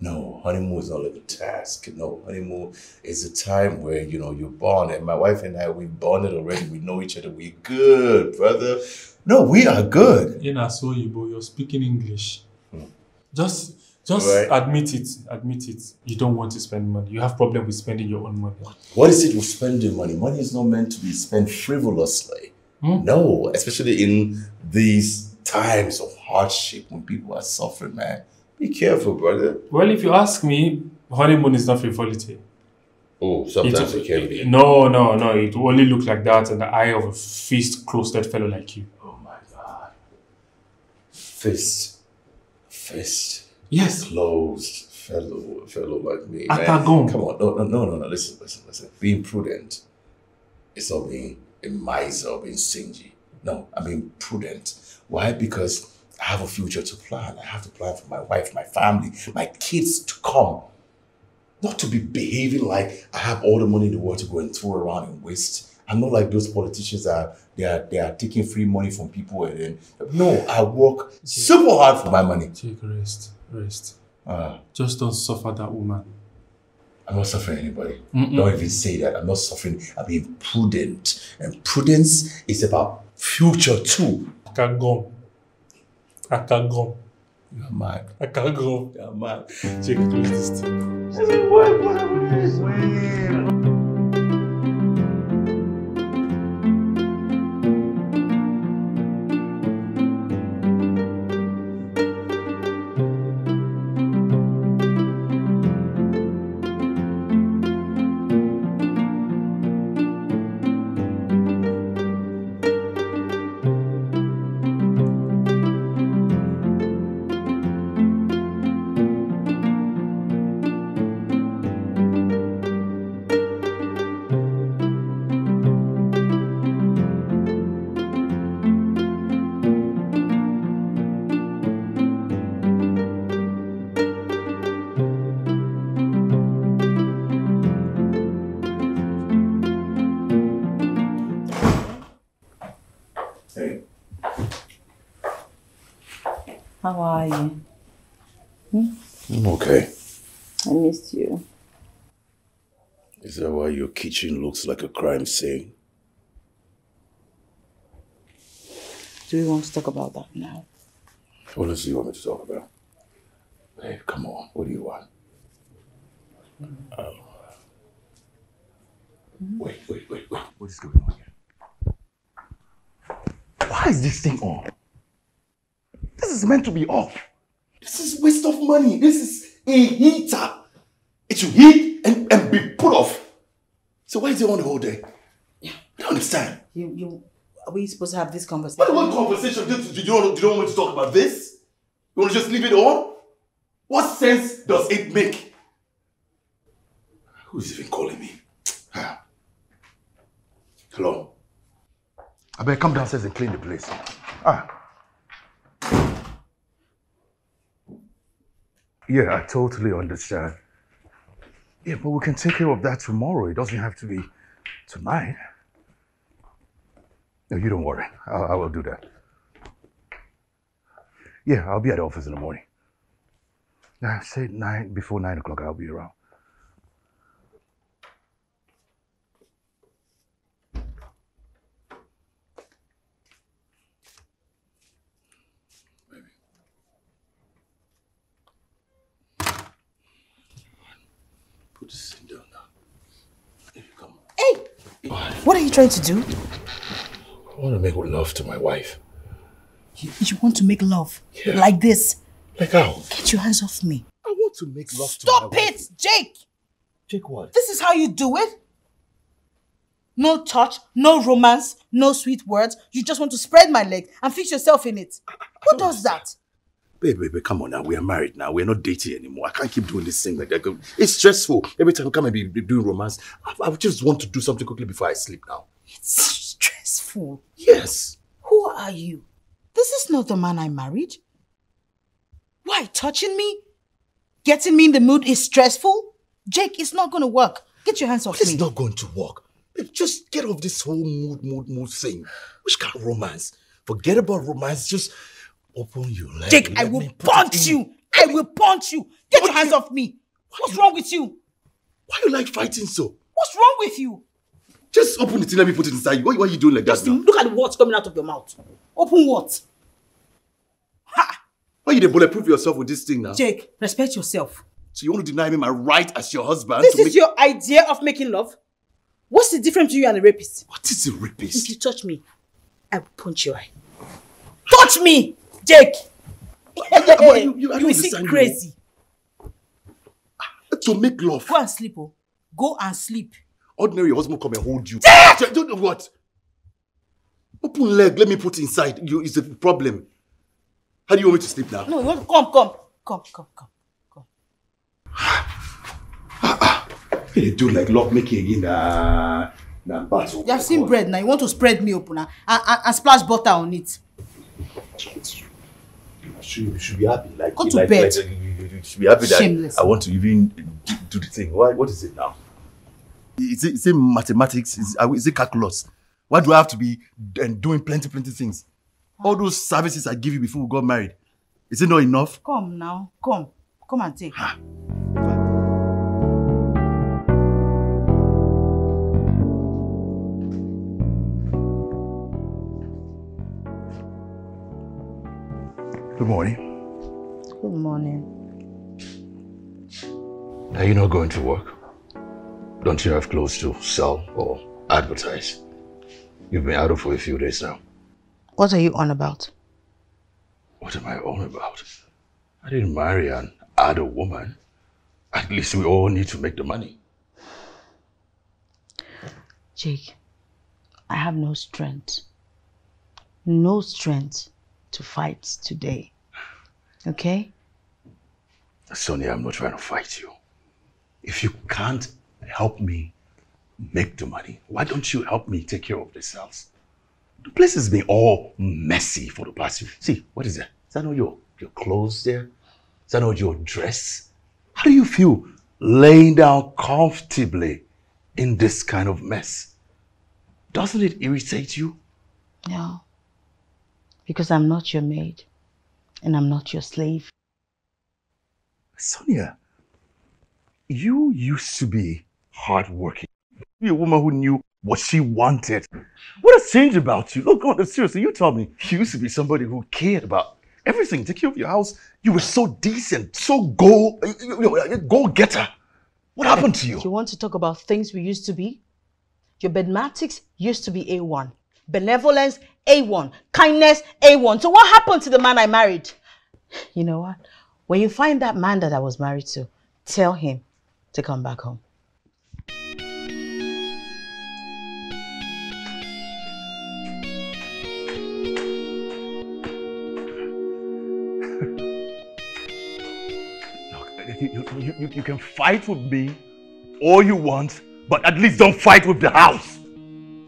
No, honeymoon is not like a task. No, honeymoon is a time where, you know, you bond. And my wife and I, we bonded already. We know each other. We're good, brother. No, we are good. In Asoyibo, you're speaking English. Hmm. Just... Just right. admit it, admit it. You don't want to spend money. You have problem with spending your own money. What is it with spending money? Money is not meant to be spent frivolously. Hmm? No, especially in these times of hardship when people are suffering, man. Be careful, brother. Well, if you ask me, honeymoon is not frivolity. Oh, sometimes it, it can be. No, no, no. It will only look like that in the eye of a fist-closed fellow like you. Oh, my God. Fist. Fist. Yes. Closed fellow, fellow like me. Atagon. Come on, no, no, no, no, no, listen, listen, listen. Being prudent is not being a miser or being stingy. No, I mean prudent. Why? Because I have a future to plan. I have to plan for my wife, my family, my kids to come. Not to be behaving like I have all the money in the world to go and throw around and waste. I'm not like those politicians that are, they, are, they are taking free money from people. And then, no, I work super hard for my money. Take rest. Rest. Uh, Just don't suffer that woman. I'm not suffering anybody. Mm-mm. Don't even say that. I'm not suffering. I'm being prudent. And prudence is about future too. I can go. I can go. You're mad. I can go. You're mad. Jake, close this thing. I mean, what, what are we doing? How are you? Hmm? I'm okay. I missed you. Is that why your kitchen looks like a crime scene? Do we want to talk about that now? What else do you want me to talk about? Babe, come on. What do you want? Mm. Um, mm. Wait, wait, wait, wait. What is going on here? Why is this thing on? This is meant to be off. This is waste of money. This is a heater. It should heat and, and be put off. So why is it on the whole day? Yeah. I don't understand. You, you, are we supposed to have this conversation? What, what conversation? Do you, don't, you don't want me to talk about this? You want to just leave it on? What sense does it make? Who's even calling me? Hello? I better come downstairs and clean the place. Ah. Yeah, I totally understand. Yeah, but we can take care of that tomorrow. It doesn't have to be tonight. No, you don't worry. I, I will do that. Yeah, I'll be at the office in the morning. I said nine, before nine o'clock, I'll be around. Just sit down now. If you come. Hey! What are you trying to do? I want to make love to my wife. You, you want to make love? Yeah. Like this? Like how? Get your hands off me. I want to make love Stop to my it, wife. Stop it, Jake! Jake what? This is how you do it? No touch, no romance, no sweet words. You just want to spread my leg and fix yourself in it. I, I Who does understand. that? Baby, baby, come on now. We are married now. We are not dating anymore. I can't keep doing this thing like that. It's stressful. Every time I come and be, be doing romance, I, I just want to do something quickly before I sleep now. It's stressful. Yes. Who are you? This is not the man I married. Why? Touching me? Getting me in the mood is stressful? Jake, it's not going to work. Get your hands off me. It's not going to work. Babe, just get off this whole mood, mood, mood thing. Which kind of romance? Forget about romance. Just... Open your leg. Jake, I will punch you. I will punch you. Get your hands off me. What's wrong with you? Why you like fighting so? What's wrong with you? Just open it and let me put it inside you. Why, why are you doing like that now? Look at what's coming out of your mouth. Open what? Ha! Why you didn't bulletproof yourself with this thing now? Jake, respect yourself. So you want to deny me my right as your husband? This is your idea of making love? What's the difference between you and a rapist? What is a rapist? If you touch me, I will punch your eye. Touch me! Jake! You, you, you is crazy. To make love. Go and sleep, oh. Go and sleep. Ordinary husband come and hold you. Jake! Don't know what? Open leg, let me put it inside. You is the problem. How do you want me to sleep now? No, you come, come. Come, come, come, come. They do like love making in a, in a battle. You have seen bread now. You want to spread me open now and, and, and splash butter on it. You should be happy. Like, Go to like, bed. Like, you should be happy that Shameless. I want to even do the thing. Why, what is it now? Is it, is it mathematics? Is, is it calculus? Why do I have to be doing plenty, plenty things? All those services I give you before we got married. Is it not enough? Come now. Come. Come and take. Huh? Good morning. Good morning. Are you not going to work? Don't you have clothes to sell or advertise? You've been idle for a few days now. What are you on about? What am I on about? I didn't marry an idle woman. At least we all need to make the money. Jake, I have no strength. No strength. To fight today, okay? Sonia, I'm not trying to fight you. If you can't help me make the money, why don't you help me take care of this house? The place has been all messy for the past few. See, what is that? Is that not your, your clothes there? Is that not your dress? How do you feel laying down comfortably in this kind of mess? Doesn't it irritate you? No. Because I'm not your maid. and I'm not your slave. Sonia, you used to be hardworking. You're a woman who knew what she wanted. What has changed about you? Look, God, seriously, you tell me. You used to be somebody who cared about everything. Take care of your house. You were so decent, so goal, you know, goal-getter. What happened to you? You want to talk about things we used to be? Your bedmatics used to be A one. Benevolence, A one. Kindness, A one. So what happened to the man I married? You know what? When you find that man that I was married to, tell him to come back home. You, you, you, you can fight with me all you want, but at least don't fight with the house.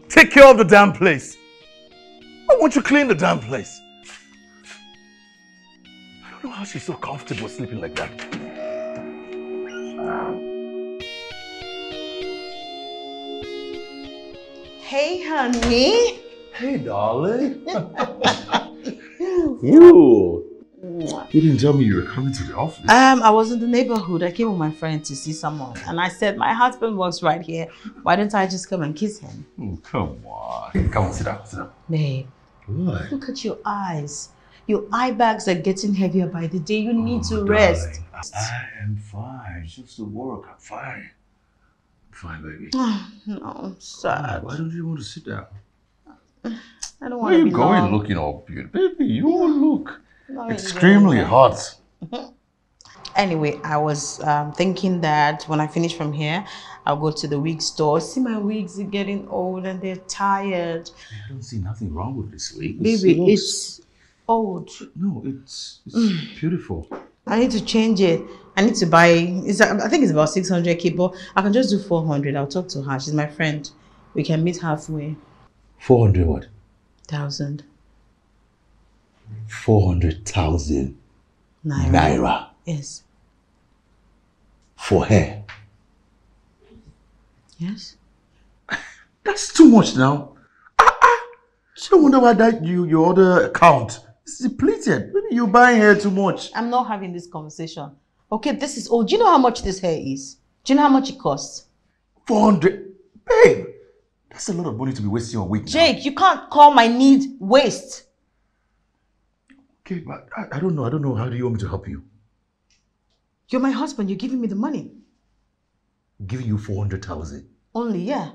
Take care of the damn place. I want you to clean the damn place. I don't know how she's so comfortable sleeping like that. Hey, honey. Hey, darling. You. You didn't tell me you were coming to the office. Um, I was in the neighborhood. I came with my friend to see someone. And I said, my husband works right here. Why don't I just come and kiss him? Oh, come on. Come on, sit down, sit down. Babe. What? Look at your eyes. Your eye bags are getting heavier by the day. You need oh, to darling, rest. I am fine. It's just the work. I'm fine. I'm fine, baby. No, I'm sad. God, why don't you want to sit down? I don't want to be long. Where are you going looking all beautiful? Baby, you look. Not extremely really hot. Anyway, I was um, thinking that when I finish from here, I'll go to the wig store. See, my wigs are getting old and they're tired. I don't see nothing wrong with this wig. Baby, looks... it's old. No, it's, it's mm. beautiful. I need to change it. I need to buy, it's, I think it's about six hundred K, but I can just do four hundred. I'll talk to her. She's my friend. We can meet halfway. four hundred what? one thousand. four hundred thousand Naira. Naira. Yes. For hair. Yes. That's too much now. Ah, ah. So I wonder why that you, your other account is depleted. Maybe you're buying hair too much. I'm not having this conversation. Okay, this is old. Do you know how much this hair is? Do you know how much it costs? four hundred. Babe, that's a lot of money to be wasting on wig. Jake, now. You can't call my need waste. Okay, but I, I don't know. I don't know. How do you want me to help you? You're my husband. You're giving me the money. I'm giving you four hundred thousand. Only, yeah.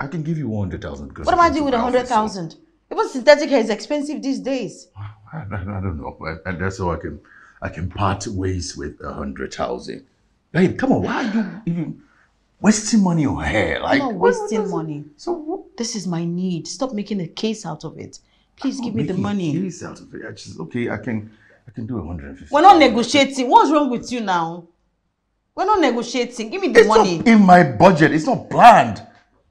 I can give you one hundred thousand. What am I doing with one hundred thousand? So. Even synthetic hair is expensive these days. I, I, I don't know. And that's how I can, I can part ways with one hundred thousand. Babe, come on. Why are you even wasting money on hair? Like, I'm not wasting money. So what? This is my need. Stop making a case out of it. Please give me the money. Please, out of it. I just, okay, I can, I can do one hundred fifty. We're not negotiating. What's wrong with you now? We're not negotiating. Give me the money. It's not in my budget. It's not planned.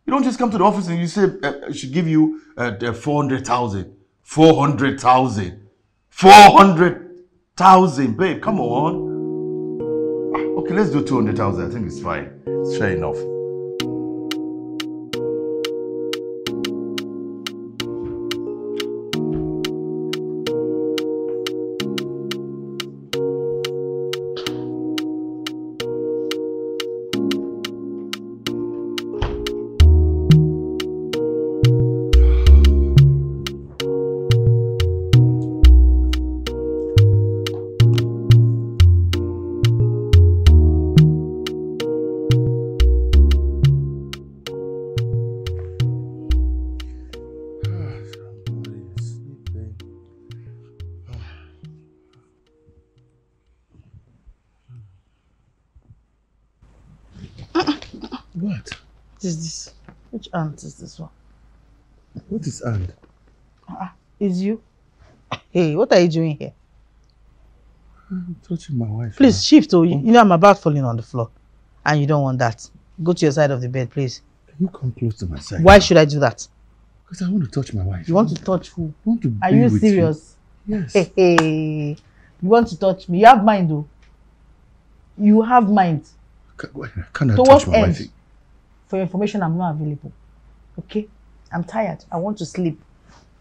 You don't just come to the office and you say uh, I should give you uh, four hundred thousand, four hundred thousand, four hundred thousand, babe. Come on. Okay, let's do two hundred thousand. I think it's fine. It's fair enough. Aunt is this one? What is aunt? Ah, is you? Hey, what are you doing here? I'm touching my wife. Please now. Shift, or you, you know I'm about falling on the floor, and you don't want that. Go to your side of the bed, please. Can you come close to my side? Why now? Should I do that? Because I want to touch my wife. You want to touch who? I want to. Are you serious? You. Yes. Hey, hey, you want to touch me? You have mind, though. You have mind. Can I touch my wife? For your information, I'm not available. Okay, I'm tired. I want to sleep.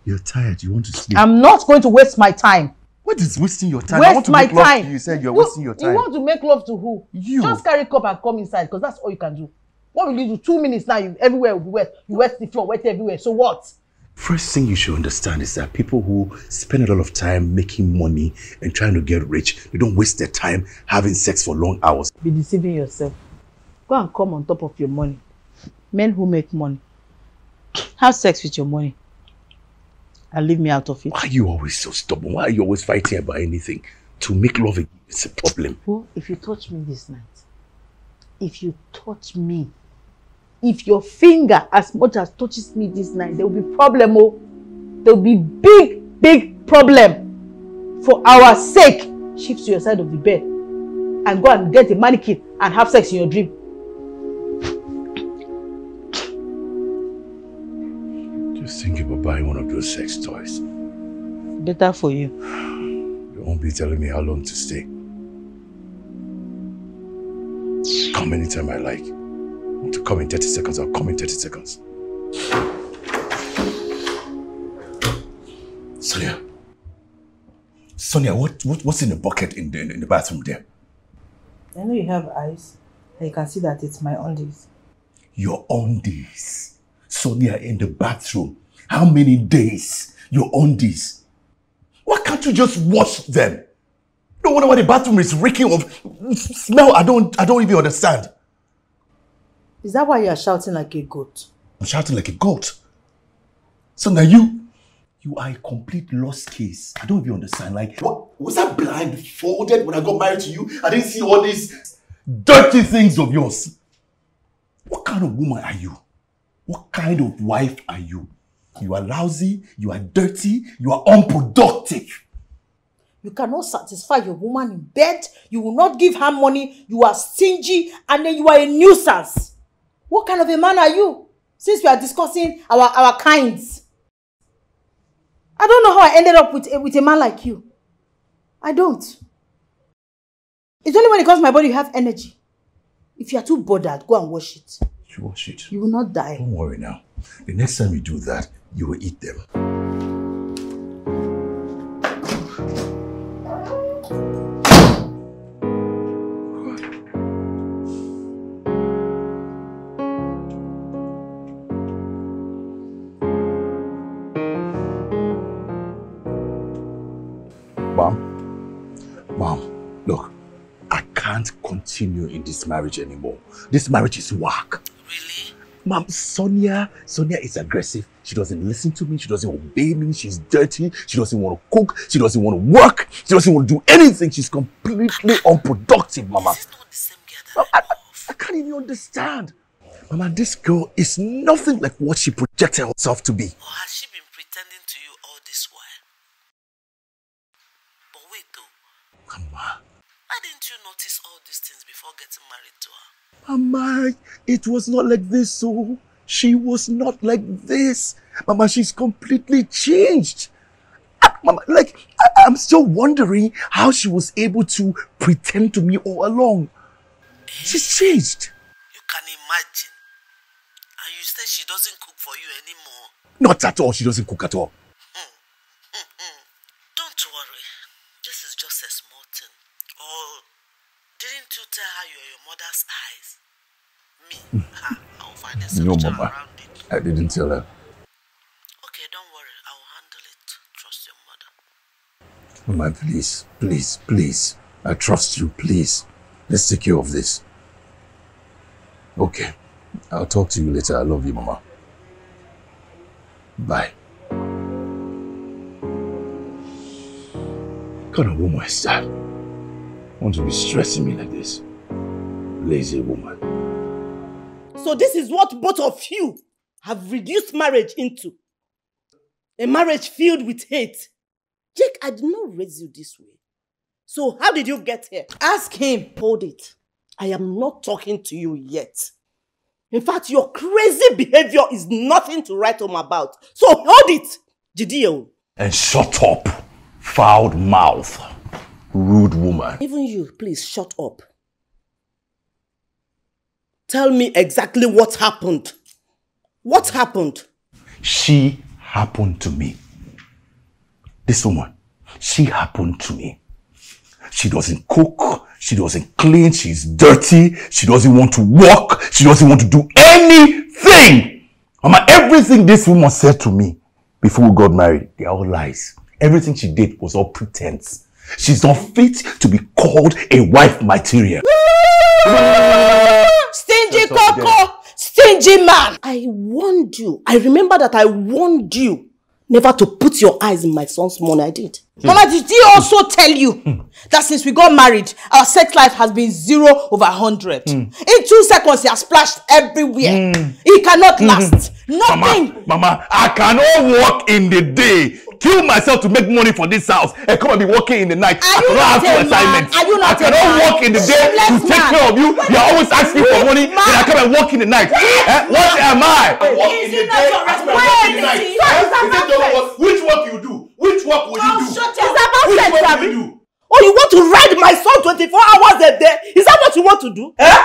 You're tired. You want to sleep. I'm not going to waste my time. What is wasting your time? Waste I want to my make love time. To you. You said you're you, wasting your time. You want to make love to who? You. Just carry cup and come inside because that's all you can do. What will you do? Two minutes now, you, everywhere will be wet. You wet the floor, wet everywhere. So what? First thing you should understand is that people who spend a lot of time making money and trying to get rich, they don't waste their time having sex for long hours. Be deceiving yourself. Go and come on top of your money. Men who make money, have sex with your money. And leave me out of it. Why are you always so stubborn? Why are you always fighting about anything? To make love, it's a problem. Well, if you touch me this night, if you touch me, if your finger as much as touches me this night, there will be problem, oh. There will be big, big problem. For our sake, shift to your side of the bed and go and get a mannequin and have sex in your dream. Just think about buying one of those sex toys. Better for you. You won't be telling me how long to stay. Come anytime I like. I want to come in thirty seconds, I'll come in thirty seconds. Sonia. Sonia, what, what, what's in the bucket in the, in the bathroom there? I know you have eyes. I can see that it's my undies. Your undies? Sonia, in the bathroom. How many days? Your undies. Why can't you just wash them? No wonder why the bathroom is reeking of smell. I don't, I don't even understand. Is that why you are shouting like a goat? I'm shouting like a goat. So now you, you are a complete lost case. I don't even understand. Like, what was I blindfolded when I got married to you? I didn't see all these dirty things of yours. What kind of woman are you? What kind of wife are you? You are lousy. You are dirty. You are unproductive. You cannot satisfy your woman in bed. You will not give her money. You are stingy, and then you are a nuisance. What kind of a man are you? Since we are discussing our, our kinds. I don't know how I ended up with a, with a man like you. I don't. It's only when it comes to my body you have energy. If you are too bothered, go and wash it. You wash it. You will not die. Don't worry now. The next time you do that, you will eat them. Continue in this marriage anymore. This marriage is whack. Really? Mom, Sonia, Sonia is aggressive. She doesn't listen to me. She doesn't obey me. She's dirty. She doesn't want to cook. She doesn't want to work. She doesn't want to do anything. She's completely unproductive, Mama. Is this not the same girl that I, I, I can't even understand. Mama, this girl is nothing like what she projected herself to be. Or has she been pretending to you all this while? But wait though. Mama. Why didn't you notice all these things before getting married to her? Mama, it was not like this, so she was not like this. Mama, she's completely changed. I, Mama, like, I, I'm still wondering how she was able to pretend to me all along. She's changed. You can imagine. And you say she doesn't cook for you anymore. Not at all. She doesn't cook at all. Tell her you're your mother's eyes. Me, her, I'll find a solution around it. I didn't tell her. Okay, don't worry. I'll handle it. Trust your mother. Mama, please, please, please. I trust you, please. Let's take care of this. Okay. I'll talk to you later. I love you, Mama. Bye. What kind of woman is that? Want to be stressing me like this. Lazy woman. So this is what both of you have reduced marriage into. A marriage filled with hate. Jake, I did not raise you this way. So how did you get here? Ask him. Hold it. I am not talking to you yet. In fact, your crazy behavior is nothing to write home about. So hold it, Jideo. And shut up, foul mouth. Rude woman. Even you, please shut up. Tell me exactly what happened. What happened? She happened to me. This woman, she happened to me. She doesn't cook. She doesn't clean. She's dirty. She doesn't want to walk. She doesn't want to do anything. Mama, everything this woman said to me before we got married, they are all lies. Everything she did was all pretense. She's not fit to be called a wife material. Stingy coco, stingy man. I warned you. I remember that I warned you never to put your eyes in my son's money. I did. Hmm. Mama, did he also tell you hmm. that since we got married, our sex life has been zero over one hundred? Hmm. In two seconds, he has splashed everywhere. Hmm. He cannot hmm. last. Nothing. Mama, Mama, I cannot walk in the day. Kill myself to make money for this house and come and be working in the night. Are you I cannot not have two assignments. Are you not I cannot work in the day to take man. Care of you. When you are always asking for money, man. Then I come and work in the night. Eh? What am I? I walk in the day, ask for work in the night. Is it which work you do? Which work will oh, you do? Shut up. Is that about sex, Abby? Oh, you want to ride my son twenty-four hours a day? Is that what you want to do? Eh?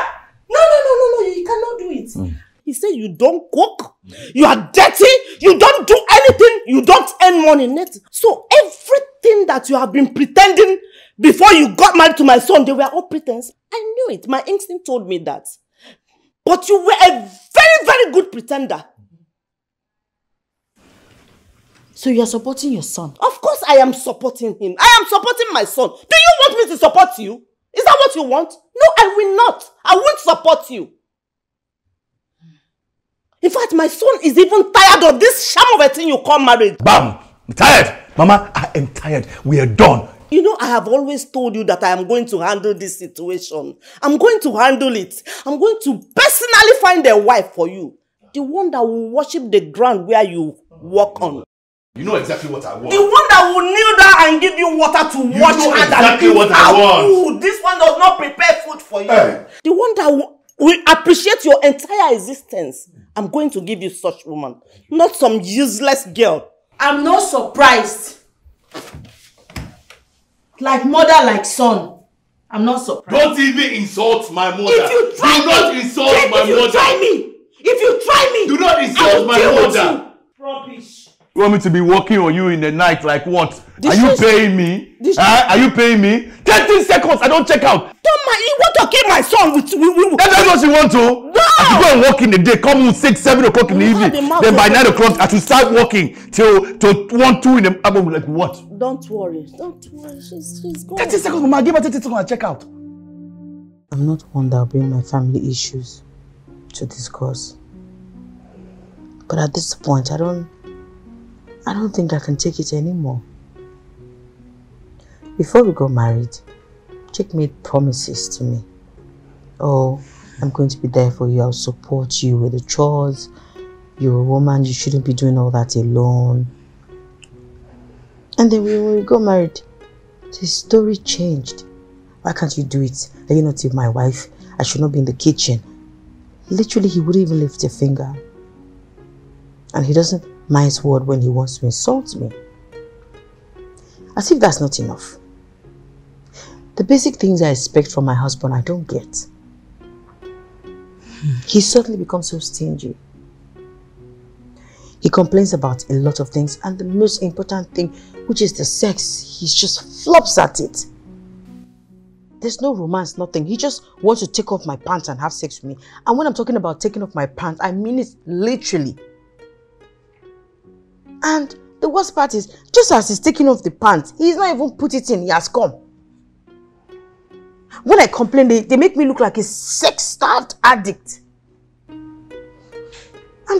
No, no, no, no, no. You cannot do it. Mm. He said you don't cook, you are dirty, you don't do anything, you don't earn money net. So everything that you have been pretending before you got married to my son, they were all pretense. I knew it. My instinct told me that. But you were a very, very good pretender. So you are supporting your son? Of course I am supporting him. I am supporting my son. Do you want me to support you? Is that what you want? No, I will not. I won't support you. In fact, my son is even tired of this sham of a thing you call marriage. Bam! I'm tired! Mama, I am tired. We are done. You know, I have always told you that I am going to handle this situation. I'm going to handle it. I'm going to personally find a wife for you. The one that will worship the ground where you walk on. You know exactly what I want. The one that will kneel down and give you water to you wash and exactly what I want. Food. This one does not prepare food for you. Hey. The one that will We appreciate your entire existence. I'm going to give you such woman, not some useless girl. I'm not surprised. Like mother, like son. I'm not surprised. Don't even insult my mother. If you try do me, not insult if my if mother. If you try me, if you try me, do not insult my mother. Rubbish. You want me to be working on you in the night like what? This Are you paying me? Uh, are you paying me? thirteen seconds, I don't check out. Don't mind, you want to kill my son with... with, with That's with, what you want to. No! I should go and work in the day, come six, seven o'clock in the evening. The then by nine o'clock, I should start working till, till one, two in the... I will be like, what? Don't worry, don't worry, she's, she's gone. thirty seconds, Mama, give her thirty seconds and check out. I'm not one that will bring my family issues to discuss. But at this point, I don't... I don't think I can take it anymore. Before we got married, Jake made promises to me. Oh, I'm going to be there for you. I'll support you with the chores. You're a woman. You shouldn't be doing all that alone. And then when we got married, the story changed. Why can't you do it? Are you not my wife? I should not be in the kitchen. Literally, he wouldn't even lift a finger. And he doesn't minds word when he wants to insult me. As if that's not enough. The basic things I expect from my husband, I don't get. Hmm. He suddenly becomes so stingy. He complains about a lot of things, and the most important thing, which is the sex, he just flops at it. There's no romance, nothing. He just wants to take off my pants and have sex with me. And when I'm talking about taking off my pants, I mean it literally. And the worst part is, just as he's taking off the pants, he's not even put it in, he has come. When I complain, they, they make me look like a sex-starved addict. I'm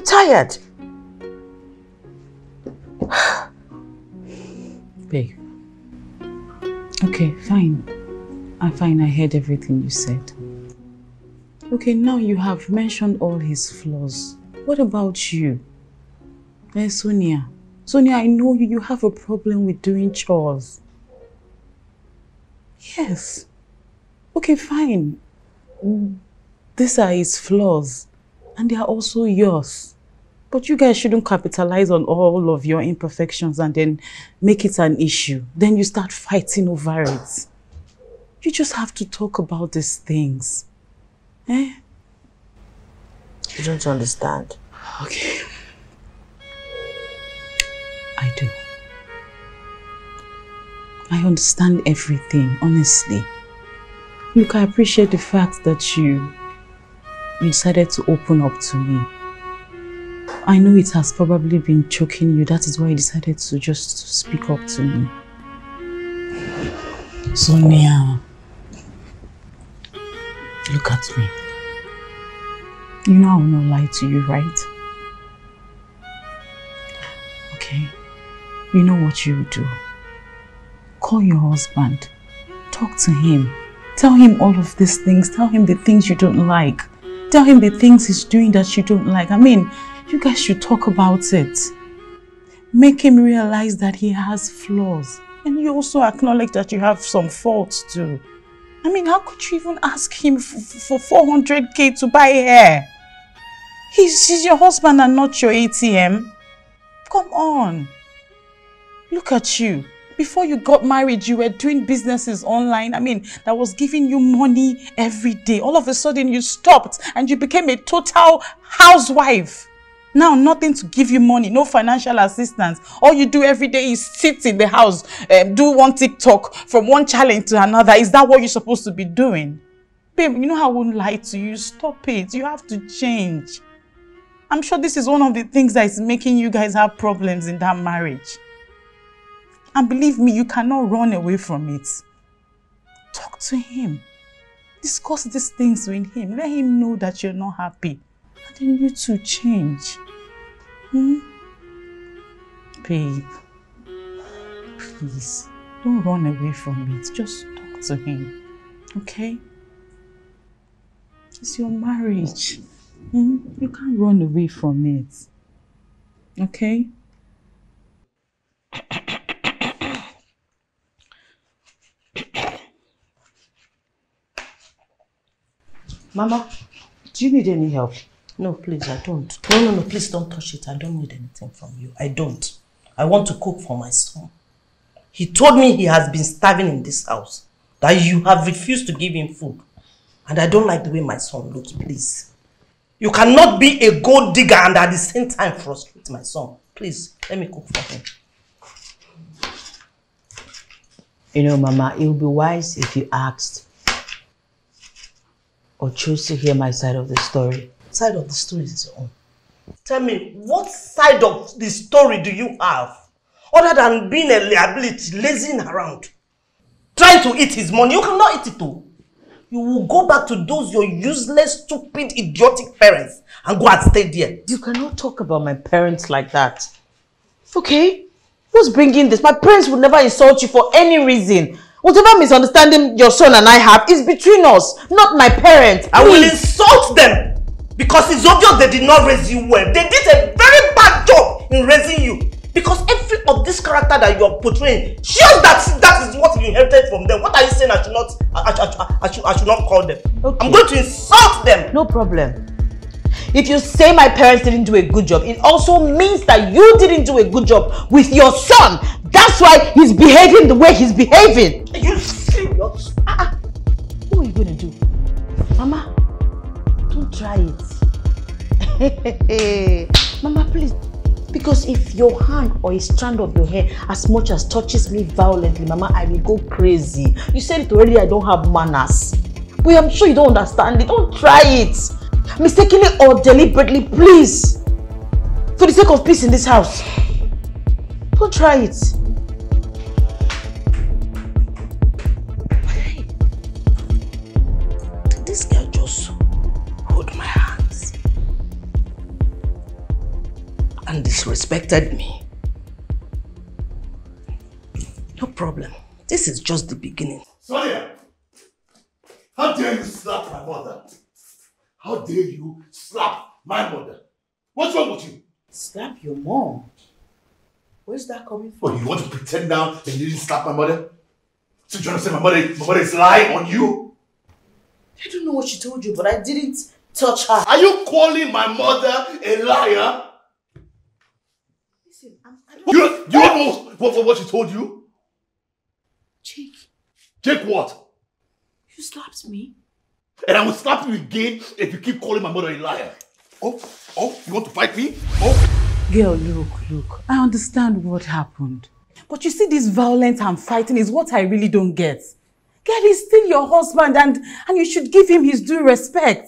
tired. Babe. Okay, fine. I'm fine, I heard everything you said. Okay, now you have mentioned all his flaws. What about you? Hey, Sonia. Sonia, I know you, you have a problem with doing chores. Yes. Okay, fine. These are his flaws. And they are also yours. But you guys shouldn't capitalize on all of your imperfections and then make it an issue. Then you start fighting over it. You just have to talk about these things. Eh? You don't understand. Okay. I do. I understand everything, honestly. Look, I appreciate the fact that you, you decided to open up to me. I know it has probably been choking you, that is why you decided to just speak up to me. Sonia, look at me. You know I will not lie to you, right? Okay, you know what you do. Call your husband, talk to him, tell him all of these things, tell him the things you don't like, tell him the things he's doing that you don't like. I mean, you guys should talk about it. Make him realize that he has flaws. And you also acknowledge that you have some faults too. I mean, how could you even ask him for four hundred K to buy hair? He's, he's your husband and not your A T M. Come on. Look at you. Before you got married, you were doing businesses online. I mean, that was giving you money every day. All of a sudden, you stopped and you became a total housewife. Now, nothing to give you money, no financial assistance. All you do every day is sit in the house, um, do one TikTok from one challenge to another. Is that what you're supposed to be doing? Babe, you know I wouldn't lie to you. Stop it. You have to change. I'm sure this is one of the things that is making you guys have problems in that marriage. And believe me, you cannot run away from it. Talk to him. Discuss these things with him. Let him know that you're not happy. And then you two change. Hmm? Babe, please, don't run away from it. Just talk to him, okay? It's your marriage. Hmm? You can't run away from it, okay? Mama, do you need any help? No, please, I don't. No, no, no, please don't touch it. I don't need anything from you. I don't. I want to cook for my son. He told me he has been starving in this house. That you have refused to give him food. And I don't like the way my son looks, please. You cannot be a gold digger and at the same time frustrate my son. Please, let me cook for him. You know, Mama, it would be wise if you asked or chose to hear my side of the story. Side of the story is your own. Tell me, what side of the story do you have other than being a liability, lazing around, trying to eat his money? You cannot eat it all. You will go back to those your useless, stupid, idiotic parents and go and stay there. You cannot talk about my parents like that. Okay? Who's bringing this? My parents would never insult you for any reason. Whatever misunderstanding your son and I have is between us, not my parents. Please. I will insult them. Because it's obvious they did not raise you well. They did a very bad job in raising you. Because every of this character that you are portraying shows that that is what you inherited from them. What are you saying I should not, I, I, I, I should, I should not call them? Okay. I'm going to insult them. No problem. If you say my parents didn't do a good job, it also means that you didn't do a good job with your son. That's why he's behaving the way he's behaving. Are you serious? Uh-uh. What are you going to do? Mama? Try it. Mama, please. Because if your hand or a strand of your hair as much as touches me violently, Mama, I will go crazy. You said it already, I don't have manners. But I'm sure you don't understand it. Don't try it. Mistakenly or deliberately, please. For the sake of peace in this house. Don't try it. Hey. This girl just... my hands and disrespected me. No problem. This is just the beginning. Sonia! How dare you slap my mother? How dare you slap my mother? What's wrong with you? Slap your mom? Where's that coming from? Oh, you want to pretend now that you didn't slap my mother? So you understand my mother, my mother is lying on you? I don't know what she told you, but I didn't touch her. Are you calling my mother a liar? Listen, I'm, I don't... You, you don't know what, what, what she told you? Jake. Jake what? You slapped me. And I will slap you again if you keep calling my mother a liar. Oh, oh, you want to fight me? Oh. Girl, look, look. I understand what happened. But you see, this violence and fighting is what I really don't get. Girl is still your husband, and, and you should give him his due respect.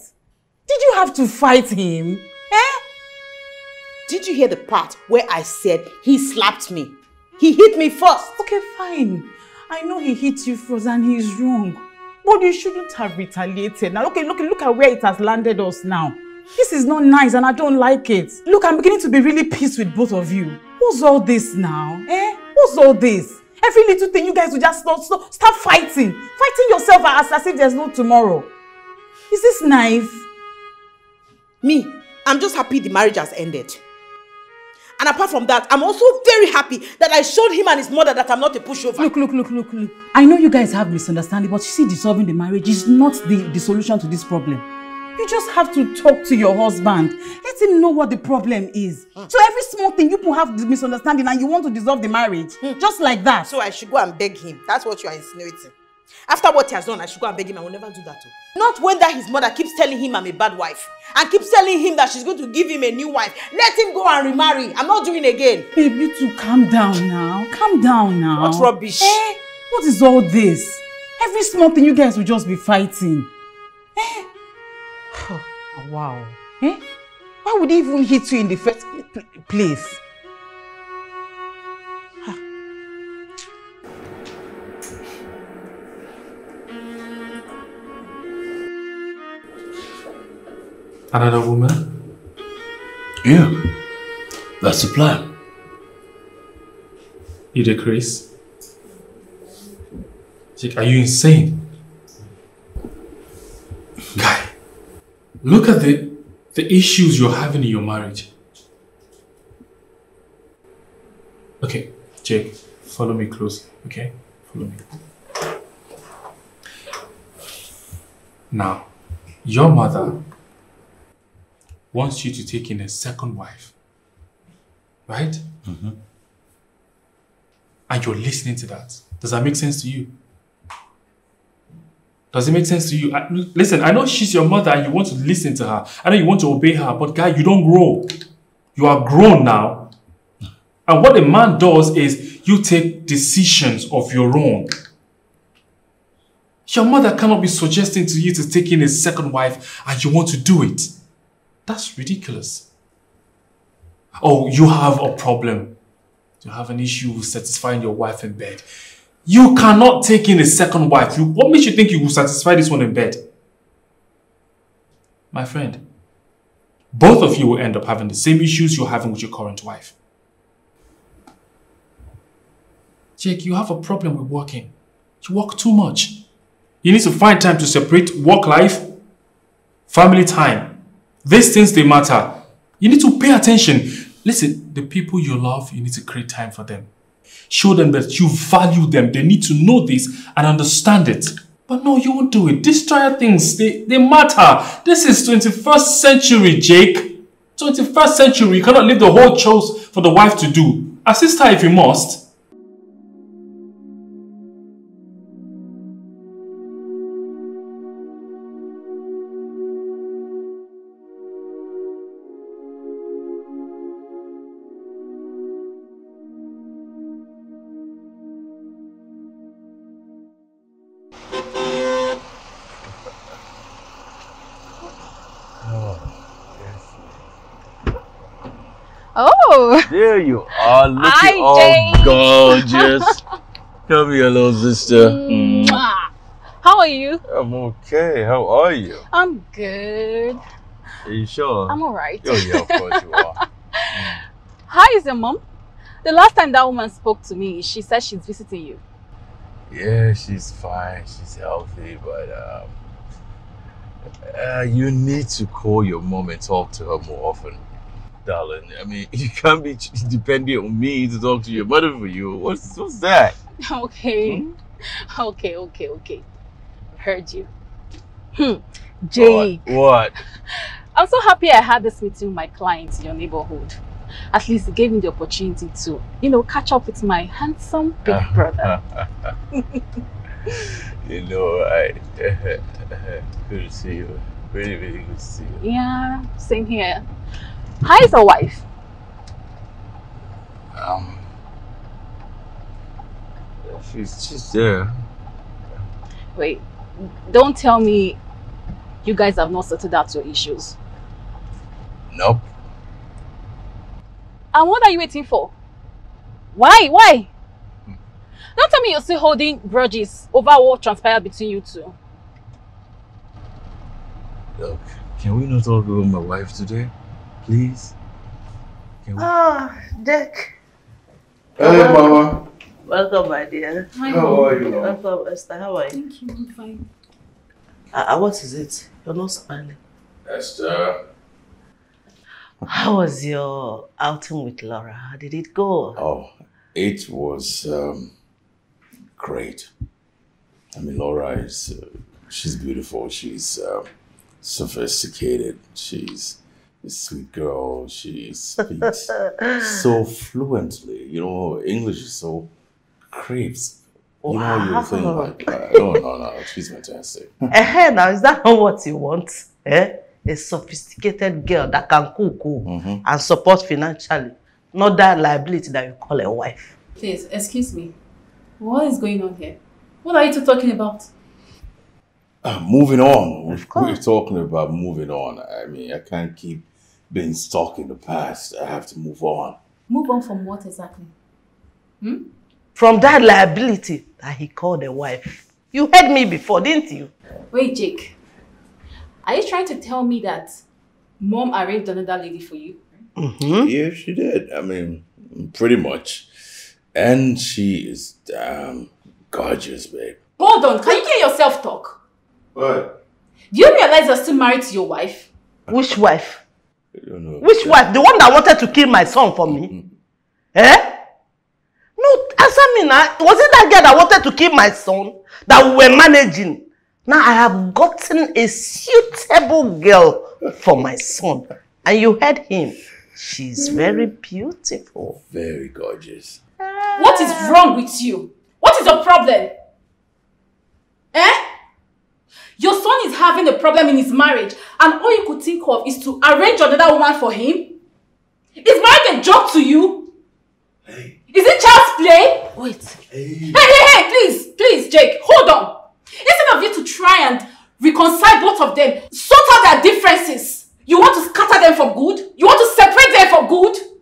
Did you have to fight him? Eh? Did you hear the part where I said he slapped me? He hit me first. Okay, fine. I know he hit you first and he's wrong. But you shouldn't have retaliated. Now, okay, look, look at where it has landed us now. This is not nice and I don't like it. Look, I'm beginning to be really pissed with both of you. What's all this now? Eh? What's all this? Every little thing you guys will just start, start fighting. Fighting yourself as, as if there's no tomorrow. Is this knife? Me, I'm just happy the marriage has ended. And apart from that, I'm also very happy that I showed him and his mother that I'm not a pushover. Look, look, look, look, look. I know you guys have misunderstanding, but you see, dissolving the marriage is not the, the solution to this problem. You just have to talk to your husband. Let him know what the problem is. Mm. So every small thing, you people have the misunderstanding and you want to dissolve the marriage. Mm. Just like that. So I should go and beg him. That's what you are insinuating. After what he has done, I should go and beg him. I will never do that too. Not when that his mother keeps telling him I'm a bad wife. And keeps telling him that she's going to give him a new wife. Let him go and remarry. I'm not doing it again. Babe, you two, calm down now. Calm down now. What rubbish? Eh? What is all this? Every small thing you guys will just be fighting. Eh? Oh, wow. Eh? Why would he even hit you in the first place? Another woman? Yeah. That's the plan. You did, Chris? Jake, are you insane? Guy, look at the, the issues you're having in your marriage. Okay, Jake, follow me closely, okay? Follow me. Now, your mother wants you to take in a second wife, right? Mm-hmm. And you're listening to that. Does that make sense to you? Does it make sense to you? I, listen, I know she's your mother and you want to listen to her. I know you want to obey her, but guy, you don't grow. You are grown now. And what a man does is you take decisions of your own. Your mother cannot be suggesting to you to take in a second wife and you want to do it. That's ridiculous. Oh, you have a problem. You have an issue with satisfying your wife in bed. You cannot take in a second wife. You, what makes you think you will satisfy this one in bed? My friend, both of you will end up having the same issues you're having with your current wife. Jake, you have a problem with working. You work too much. You need to find time to separate work life, family time. These things, they matter. You need to pay attention. Listen, the people you love, you need to create time for them. Show them that you value them. They need to know this and understand it. But no, you won't do it. These trial things, they, they matter. This is twenty-first century, Jake. twenty-first century. You cannot leave the whole chores for the wife to do. Assist her if you must. There you are, looking Hi, all Jake. Gorgeous. Tell me hello, sister. Mm. How are you? I'm okay. How are you? I'm good. Are you sure? I'm alright. Oh yeah, of course you are. Mm. Hi, is your mom? The last time that woman spoke to me, she said she's visiting you. Yeah, she's fine. She's healthy, but um, uh, you need to call your mom and talk to her more often. Darling, I mean, you can't be depending on me to talk to your mother for you. What's, what's that? Okay. Hmm? Okay, okay, okay. Heard you. Hmm. Jake. What? What? I'm so happy I had this meeting with my client in your neighborhood. At least it gave me the opportunity to, you know, catch up with my handsome big brother. You know, I... Good to see you. Really, really good to see you. Yeah, same here. How is your wife? Um, She's she's there. Wait, don't tell me you guys have not settled out your issues. Nope. And what are you waiting for? Why? Why? Hmm. Don't tell me you're still holding grudges over what transpired between you two. Look, can we not talk about my wife today? Please? Can we? Ah, Dick. Hello, um, Mama. Welcome, my dear. Hi, How Mom. are you? Welcome, Esther. How are you? Thank you, I'm fine. Uh, what is it? You're not smiling. Esther. How was your outing with Laura? How did it go? Oh, it was um, great. I mean, Laura is, uh, she's beautiful. She's uh, sophisticated. She's a sweet girl. She speaks so fluently. You know, English is so crisp. You wow. know, you're feeling like, uh, no, no, no, she's fantastic. Eh, now, is that not what you want? Eh? A sophisticated girl that can cook, cook mm-hmm. and support financially, not that liability that you call a wife. Please, excuse me. What is going on here? What are you two talking about? Uh, moving on. We've, we're talking about moving on. I mean, I can't keep being stuck in the past. I have to move on. Move on from what exactly? Hmm? From that liability that he called a wife. You heard me before, didn't you? Wait, Jake. Are you trying to tell me that Mom arranged another lady for you? Mm-hmm. Yeah, she did. I mean, pretty much. And she is damn gorgeous, babe. Hold on. Can you hear yourself talk? What? Do you realize you're still married to your wife? Which wife? I don't know. Which yeah. wife? The one that wanted to kill my son for me? Mm-hmm. Eh? No, answer me now. Was it that girl that wanted to kill my son that we were managing? Now I have gotten a suitable girl for my son. And you heard him. She's very beautiful. Very gorgeous. Ah. What is wrong with you? What is your problem? Eh? Your son is having a problem in his marriage. And all you could think of is to arrange another woman for him? Is marriage a joke to you? Hey. Is it child's play? Wait. Hey, hey, hey, hey, please, please, Jake, hold on. Instead of you to try and reconcile both of them, sort out their differences, you want to scatter them for good? You want to separate them for good?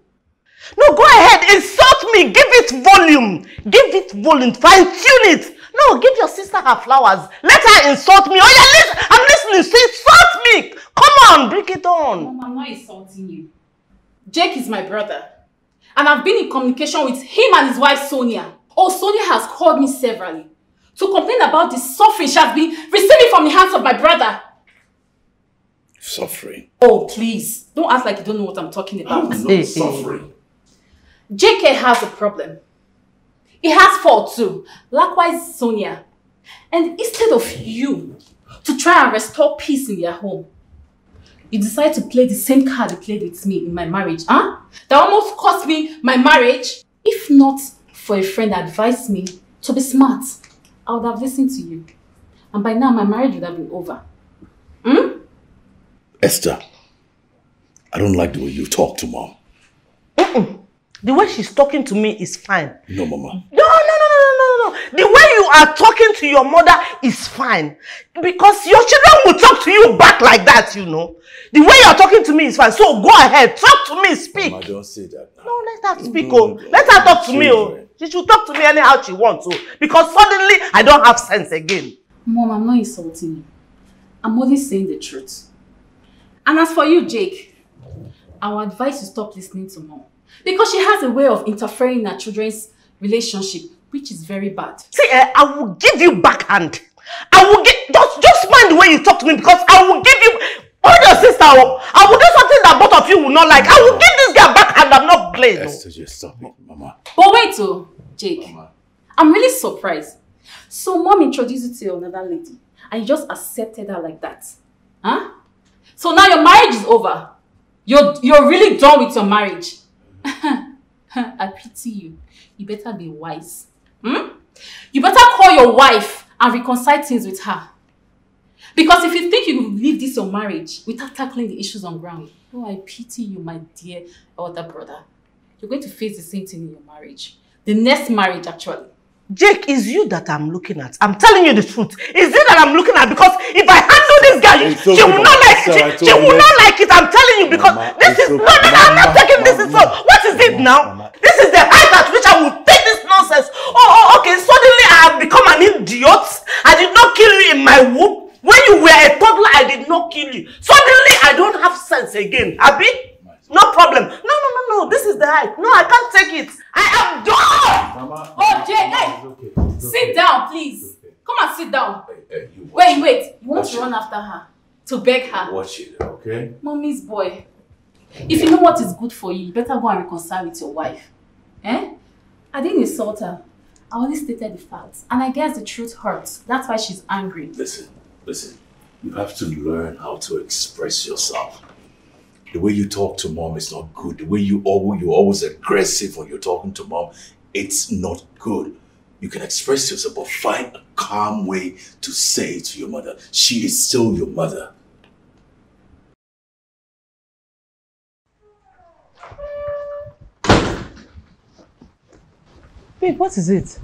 No, go ahead, insult me, give it volume, give it volume, fine-tune it. No, give your sister her flowers, let her insult me. Oh yeah, listen, I'm listening, she insults me. Come on, bring it on. Mom, I'm not insulting you. Jake is my brother, and I've been in communication with him and his wife Sonia. Oh, Sonia has called me severally to complain about the suffering she has been receiving from the hands of my brother. Suffering? Oh, please. Don't act like you don't know what I'm talking about. I'm not suffering. J K has a problem. He has fault too. Likewise, Sonia. And instead of you to try and restore peace in your home, you decide to play the same card you played with me in my marriage, huh? That almost cost me my marriage. If not for a friend that advised me to be smart, I would have listened to you. And by now, my marriage would have been over. Hmm? Esther, I don't like the way you talk to Mom. Mm-mm. The way she's talking to me is fine. No, Mama. No, no, no, no, no, no. The way you are talking to your mother is fine. Because your children will talk to you back like that, you know. The way you're talking to me is fine. So go ahead, talk to me, speak. Mama, don't say that now. No, let her speak, no, oh. No, let her talk to me, oh. She should talk to me anyhow she wants to, because suddenly I don't have sense again. Mom, I'm not insulting you. I'm only saying the truth. And as for you, Jake, I would advise you stop listening to Mom, because she has a way of interfering in our children's relationship, which is very bad. See, uh, I will give you backhand. I will get just just mind the way you talk to me, because I will give you. Hold your sister up. I will do something that both of you will not like. I will give this girl back and I'm not playing. Esther, just stop it, Mama. But wait, oh, Jake. Mama. I'm really surprised. So Mom introduced you to your another lady and you just accepted her like that. Huh? So now your marriage is over. You're, you're really done with your marriage. I pity you. You better be wise. Hmm? You better call your wife and reconcile things with her. Because if you think you will leave this your marriage without tackling the issues on ground, oh, I pity you, my dear elder brother. You're going to face the same thing in your marriage. The next marriage, actually. Jake, it's you that I'm looking at. I'm telling you the truth. It's you that I'm looking at, because if I handle this girl, she okay, will not like it. She, she will not like it. I'm telling you, because Mama, this is okay. No, no, I'm not taking Mama, this insult. What is Mama, it now? Mama. This is the height at which I will take this nonsense. Oh, oh, okay. Suddenly I have become an idiot. I did not kill you in my womb. When you were a toddler, I did not kill you. Suddenly I don't have sense again. Abi? No problem. No, no, no, no. This is the hype. No, I can't take it. I am done. Mama, oh, Jake, hey. Okay. Okay. Sit down, please. Okay. Come and sit down. Hey, hey, you wait, it. wait. You want watch to it. run after her, to beg her. Watch it, okay? Mommy's boy. If you know what is good for you, you better go and reconcile with your wife. Eh? I didn't insult her. I only stated the facts. And I guess the truth hurts. That's why she's angry. Listen, listen. You have to learn how to express yourself. The way you talk to mom is not good. The way you always, you're always aggressive when you're talking to mom, it's not good. You can express yourself, but find a calm way to say it to your mother. She is still your mother. Babe, what is it?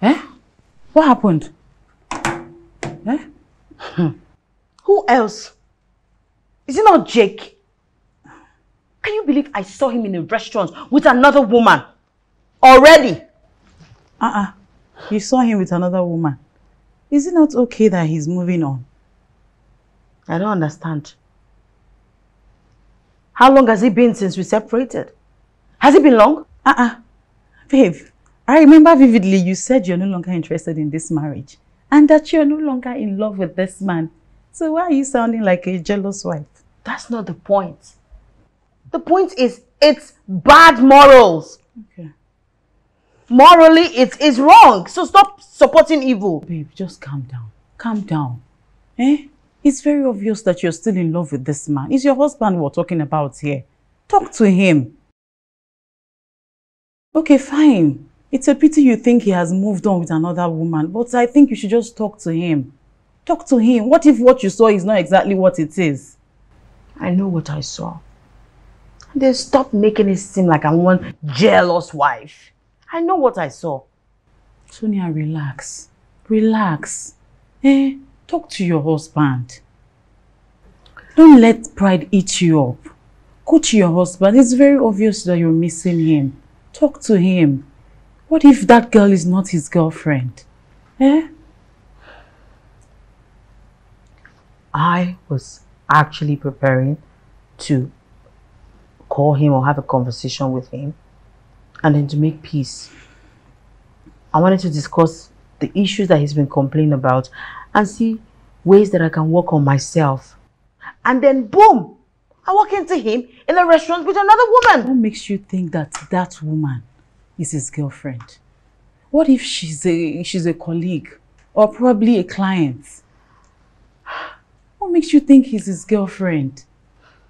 Eh? What happened? Eh? Who else? Is it not Jake? Can you believe I saw him in a restaurant with another woman already? Uh-uh. You saw him with another woman. Is it not okay that he's moving on? I don't understand. How long has it been since we separated? Has it been long? Uh-uh. Babe, I remember vividly you said you're no longer interested in this marriage and that you're no longer in love with this man. So why are you sounding like a jealous wife? That's not the point. The point is, it's bad morals. Okay. Morally, it is wrong. So stop supporting evil. Babe, just calm down. Calm down. Eh? It's very obvious that you're still in love with this man. It's your husband we're talking about here. Talk to him. Okay, fine. It's a pity you think he has moved on with another woman, but I think you should just talk to him. Talk to him. What if what you saw is not exactly what it is? I know what I saw. And then stop making it seem like I'm one jealous wife. I know what I saw. Sonia, relax. Relax. Eh? Talk to your husband. Don't let pride eat you up. Go to your husband. It's very obvious that you're missing him. Talk to him. What if that girl is not his girlfriend? Eh? I was actually preparing to call him or have a conversation with him and then to make peace. I wanted to discuss the issues that he's been complaining about and see ways that I can work on myself. And then boom, I walk into him in a restaurant with another woman. What makes you think that that woman is his girlfriend? What if she's a, she's a colleague or probably a client? What makes you think he's his girlfriend?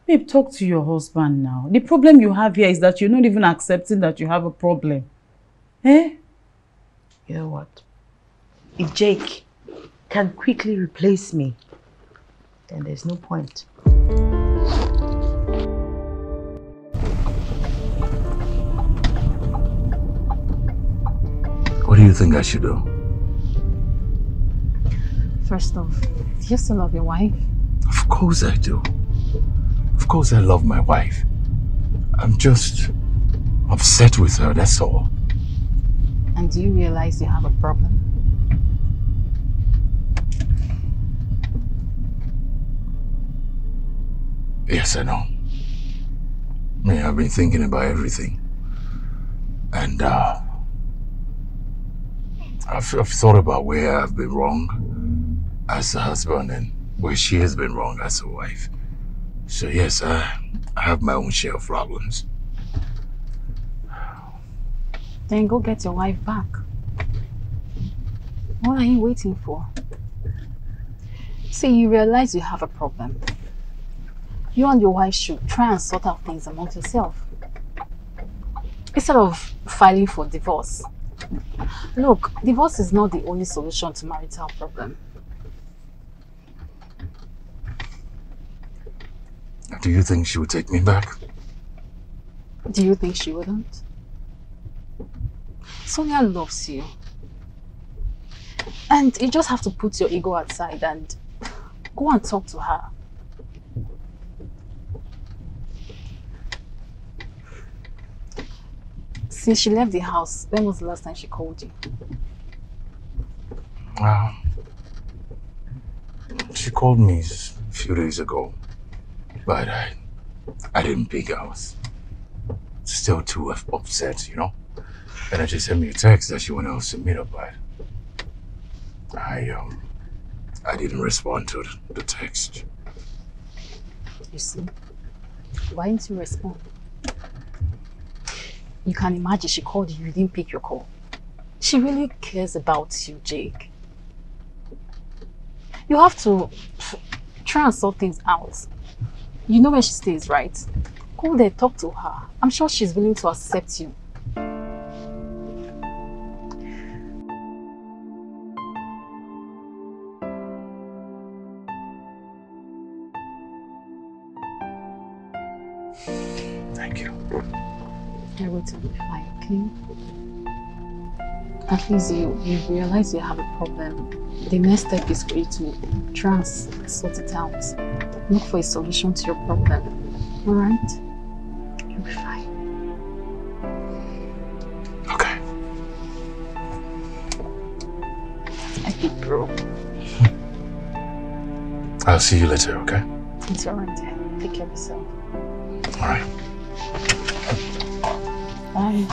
Babe, talk to your husband now. The problem you have here is that you're not even accepting that you have a problem. Eh? You know what? If Jake can quickly replace me, then there's no point. What do you think I should do? First off, do you still love your wife? Of course I do. Of course I love my wife. I'm just upset with her, that's all. And do you realize you have a problem? Yes, I know. Yeah, I've been thinking about everything. And uh, I've, I've thought about where I've been wrong as a husband and where she has been wrong as a wife. So yes, I, I have my own share of problems. Then go get your wife back. What are you waiting for? See, you realize you have a problem. You and your wife should try and sort out things amongst yourself. Instead of filing for divorce. Look, divorce is not the only solution to marital problem. Do you think she would take me back? Do you think she wouldn't? Sonia loves you. And you just have to put your ego aside and go and talk to her. Since she left the house, when was the last time she called you? Wow. Uh, she called me a few days ago, but I, I didn't pick. I was still too upset, you know? And I just sent me a text that she wanted us to meet up, but I, um, I didn't respond to the text. You see, why didn't you respond? You can imagine she called you, you didn't pick your call. She really cares about you, Jake. You have to try and sort things out. You know where she stays, right? Go there, talk to her. I'm sure she's willing to accept you. To be fine, okay? At least you, you realize you have a problem. The next step is for you to try and sort it out. Look for a solution to your problem. Alright? You'll be fine. Okay. I think, bro. I'll see you later, okay? It's alright, then. Take care of yourself. Alright. Bye.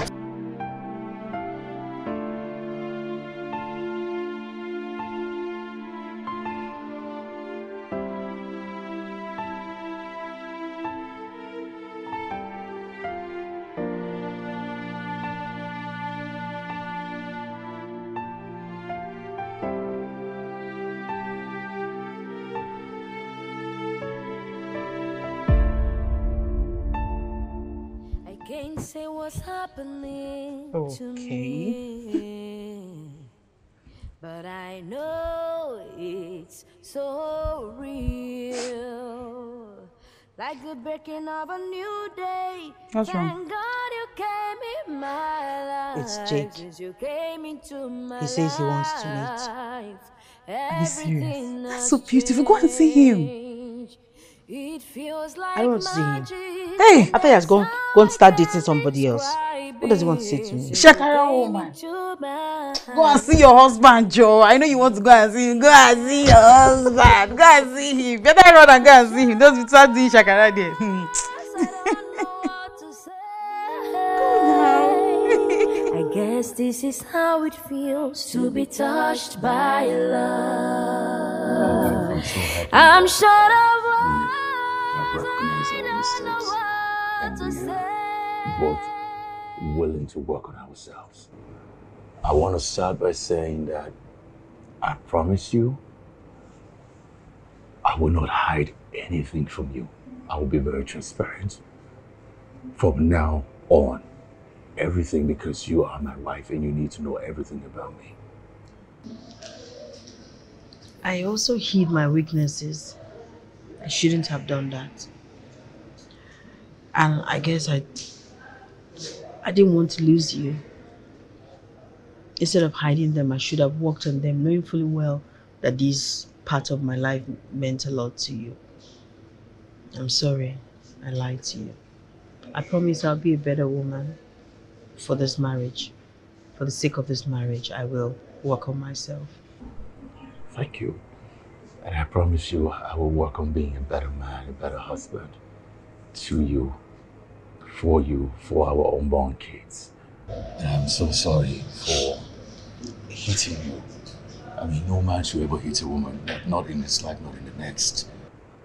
Breaking of a new day. What's wrong? Thank God you came in my life. It's Jake. You came into my he says he wants to meet. Are you serious? That's so beautiful. Go and see him. It feels like I don't want to see him. Hey! I thought he has gone, gone to start dating somebody else. What does he want to say to me? Shakara woman. Go and see your husband, Joe. I know you want to go and see him. Go and see your husband. Go and see him. Better run and go and see him. Don't start doing shakara there. I guess this is how it feels to be touched by love. I'm short of words. I don't know what to say. Both willing to work on ourselves. I want to start by saying that I promise you, I will not hide anything from you. I will be very transparent from now on. Everything, because you are my wife and you need to know everything about me. I also hid my weaknesses. I shouldn't have done that. And I guess I I didn't want to lose you. Instead of hiding them, I should have worked on them, knowing fully well that this part of my life meant a lot to you. I'm sorry I lied to you. I promise I'll be a better woman for this marriage. For the sake of this marriage, I will work on myself. Thank you. And I promise you, I will work on being a better man, a better husband to you. For you, for our unborn kids. And I'm so sorry for hitting you. I mean, no man should ever hit a woman, not in this life, not in the next.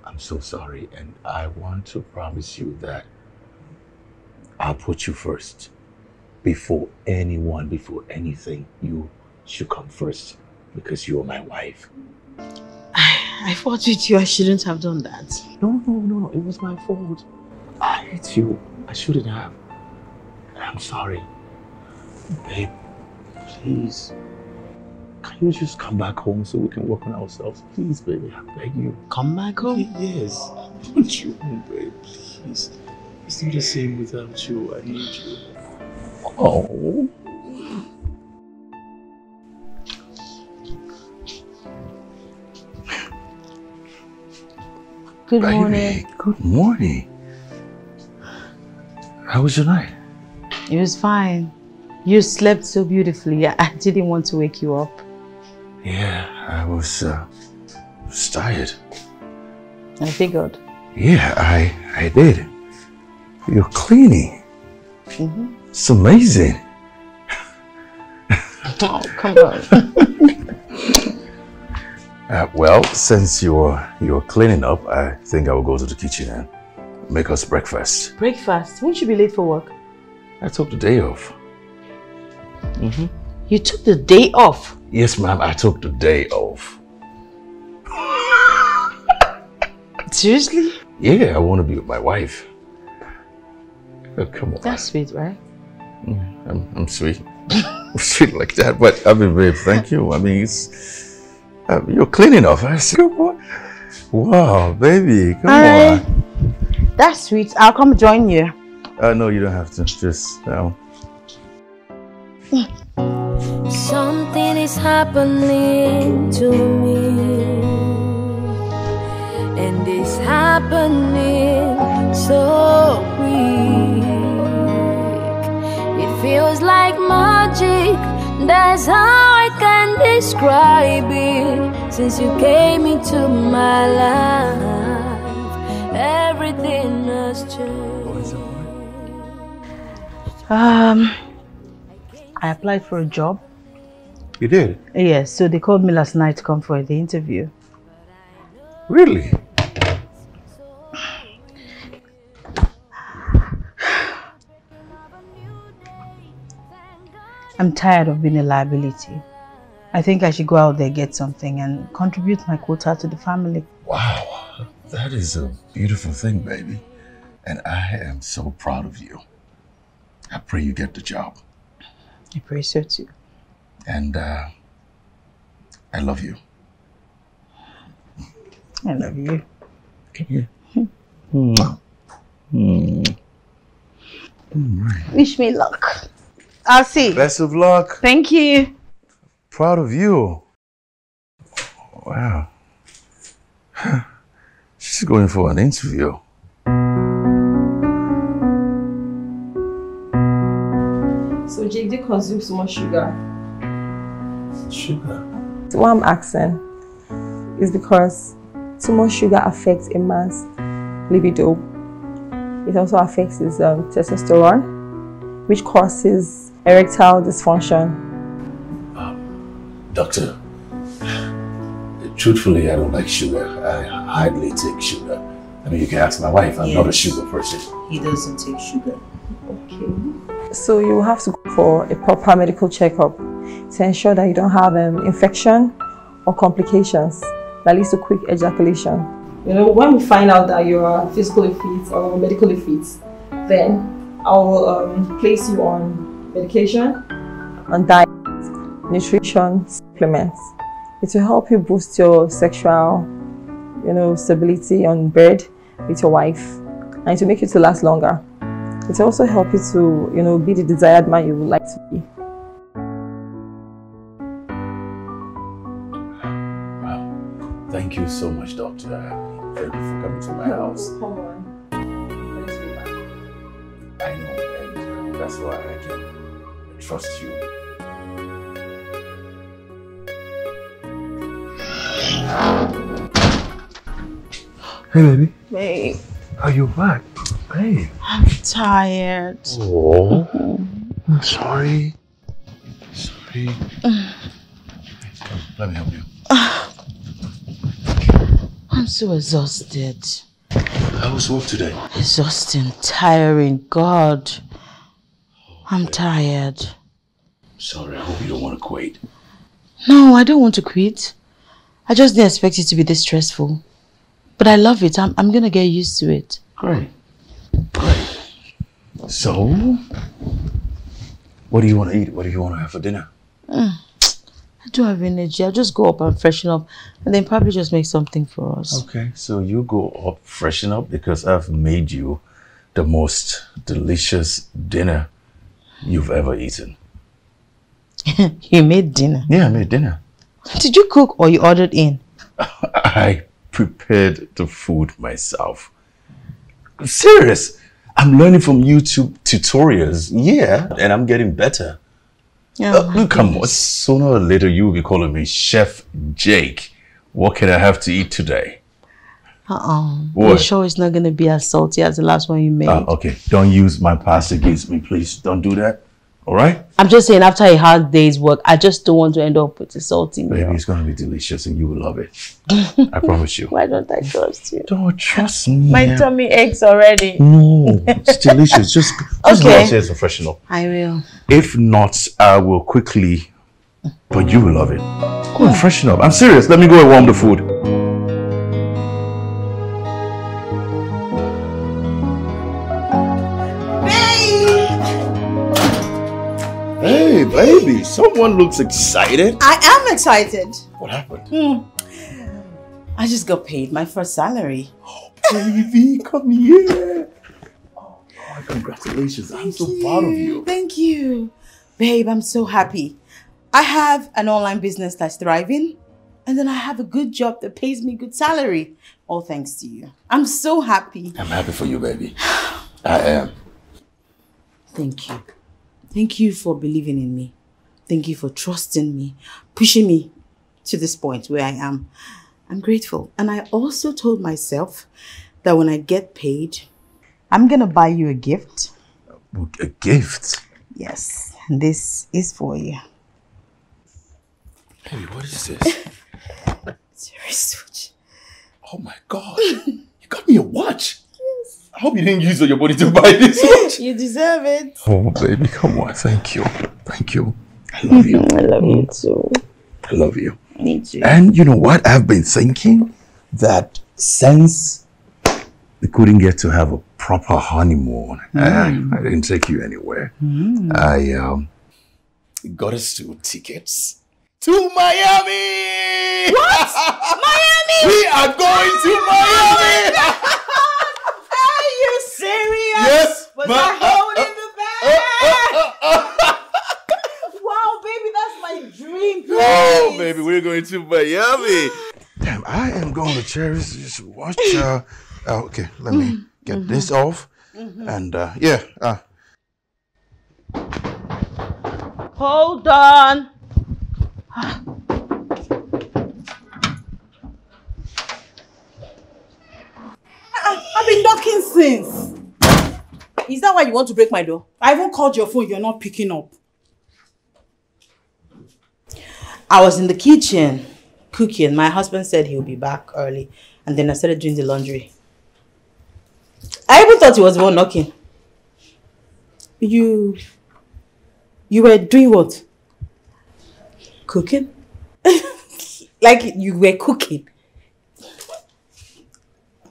I'm so sorry, and I want to promise you that I'll put you first. Before anyone, before anything, you should come first because you're my wife. I, I fought with you, I shouldn't have done that. No, no, no, it was my fault. I hate you. I shouldn't have. I'm sorry. Babe, please. Can you just come back home so we can work on ourselves? Please, baby, I beg you. Come back home? Yes. I want you home, babe, please. It's not the same without you. I need you. Oh. Good Baby, morning. Good morning. How was your night? It was fine. You slept so beautifully. I, I didn't want to wake you up. Yeah, I was, uh, was tired. I figured. Yeah, I, I did. You're cleaning. Mm-hmm. It's amazing. Oh, come on. uh, well, since you're you're cleaning up, I think I will go to the kitchen and make us breakfast. Breakfast? Won't you be late for work? I took the day off. Mm-hmm. You took the day off? Yes, ma'am. I took the day off. Seriously? Yeah, I want to be with my wife. Oh, come on. That's sweet, right? Mm, I'm, I'm sweet. Sweet like that, but I mean, babe, thank you. I mean, it's uh, you're clean enough. I said, come on. Wow, baby, come Hi. on. That's sweet. I'll come join you. Uh, no, you don't have to. Just now. Um... Something is happening to me, and it's happening so quick. Feels like magic, that's how I can describe it. Since you came into my life, everything has changed. Um, I applied for a job. You did? Yes, so they called me last night to come for the interview. Really? I'm tired of being a liability. I think I should go out there, get something, and contribute my quota to the family. Wow, that is a beautiful thing, baby. And I am so proud of you. I pray you get the job. I pray so too. And uh, I love you. I love you. Come here. Mm. Mm. Mm. Wish me luck. I'll see. Best of luck. Thank you. Proud of you. Wow. She's going for an interview. So Jake did consume so much sugar. Sugar? So what I'm asking is because too much sugar affects a man's libido. It also affects his um, testosterone, which causes erectile dysfunction. Um, doctor, truthfully, I don't like sugar. I hardly take sugar. I mean, you can ask my wife. I'm yes. not a sugar person. He doesn't take sugar. Okay. So you have to go for a proper medical checkup to ensure that you don't have an um, infection or complications that leads to quick ejaculation. You know, when we find out that you are physically fit or medically fit, then I will um, place you on medication, on diet, nutrition, supplements. It will help you boost your sexual, you know, stability on bed with your wife, and it will make you to last longer. It will also help you to, you know, be the desired man you would like to be. Wow! Thank you so much, Doctor. Thank you for coming to my house. Come on, let's be back. I know, and that's why I can trust you. Hey, baby. Babe. Are you back? Babe. I'm tired. Oh. Mm-hmm. I'm sorry. Sorry. Let me help you. I'm so exhausted. How was work today? Exhausting, tiring, God. I'm tired. Sorry, I hope you don't want to quit. No, I don't want to quit. I just didn't expect it to be this stressful. But I love it. I'm, I'm going to get used to it. Great. Great. So, what do you want to eat? What do you want to have for dinner? Mm, I don't have energy. I'll just go up and freshen up and then probably just make something for us. Okay, so you go up, freshen up, because I've made you the most delicious dinner you've ever eaten. You made dinner? Yeah, I made dinner. Did you cook or you ordered in? I prepared the food myself. I'm serious. I'm learning from YouTube tutorials. Yeah, and I'm getting better. Yeah, uh, look, come on. Sooner or later, you will be calling me Chef Jake. What can I have to eat today? Uh-uh. I'm sure it's not going to be as salty as the last one you made. Uh, okay, don't use my past against me, please. Don't do that. All right? I'm just saying, after a hard day's work, I just don't want to end up with a salty meal. Baby, it's going to be delicious and you will love it. I promise you. Why don't I trust you? Don't trust me. My tummy aches already. No, it's delicious. Just, just okay. Go upstairs and freshen up. I will. If not, I will quickly, but you will love it. Go and freshen up. I'm serious. Let me go and warm the food. Hey, baby, someone looks excited. I am excited. What happened? Hmm. I just got paid my first salary. Oh, baby, come here. Oh, God, congratulations. Thank I'm so you. proud of you. Thank you. Babe, I'm so happy. I have an online business that's thriving, and then I have a good job that pays me good salary. All thanks to you. I'm so happy. I'm happy for you, baby. I am. Thank you. Thank you for believing in me. Thank you for trusting me, pushing me to this point where I am. I'm grateful. And I also told myself that when I get paid, I'm going to buy you a gift. A gift? Yes. And this is for you. Baby, what is this? It's a wristwatch. Oh my God. You got me a watch. I hope you didn't use all your body to buy this watch. You deserve it. Oh, baby, come on. Thank you. Thank you. I love you. I love you too. I love you. Me too. And you know what? I've been thinking that since we couldn't get to have a proper honeymoon, mm. I, I didn't take you anywhere. Mm. I um, got us two tickets to Miami. What? Miami? We are going to Miami. Serious? Yes. Was my, I holding uh, the bag? Uh, uh, uh, uh, wow, baby, that's my dream place. Oh, baby, we're going to Miami. Damn, I am going to cherish this watch. Uh, oh, okay, let me get mm-hmm. this off. Mm-hmm. And uh, yeah. Uh. Hold on. I've been knocking since. Is that why you want to break my door? I even called your phone, you're not picking up. I was in the kitchen cooking. My husband said he'll be back early. And then I started doing the laundry. I even thought he was the one knocking. You... You were doing what? Cooking? Like you were cooking.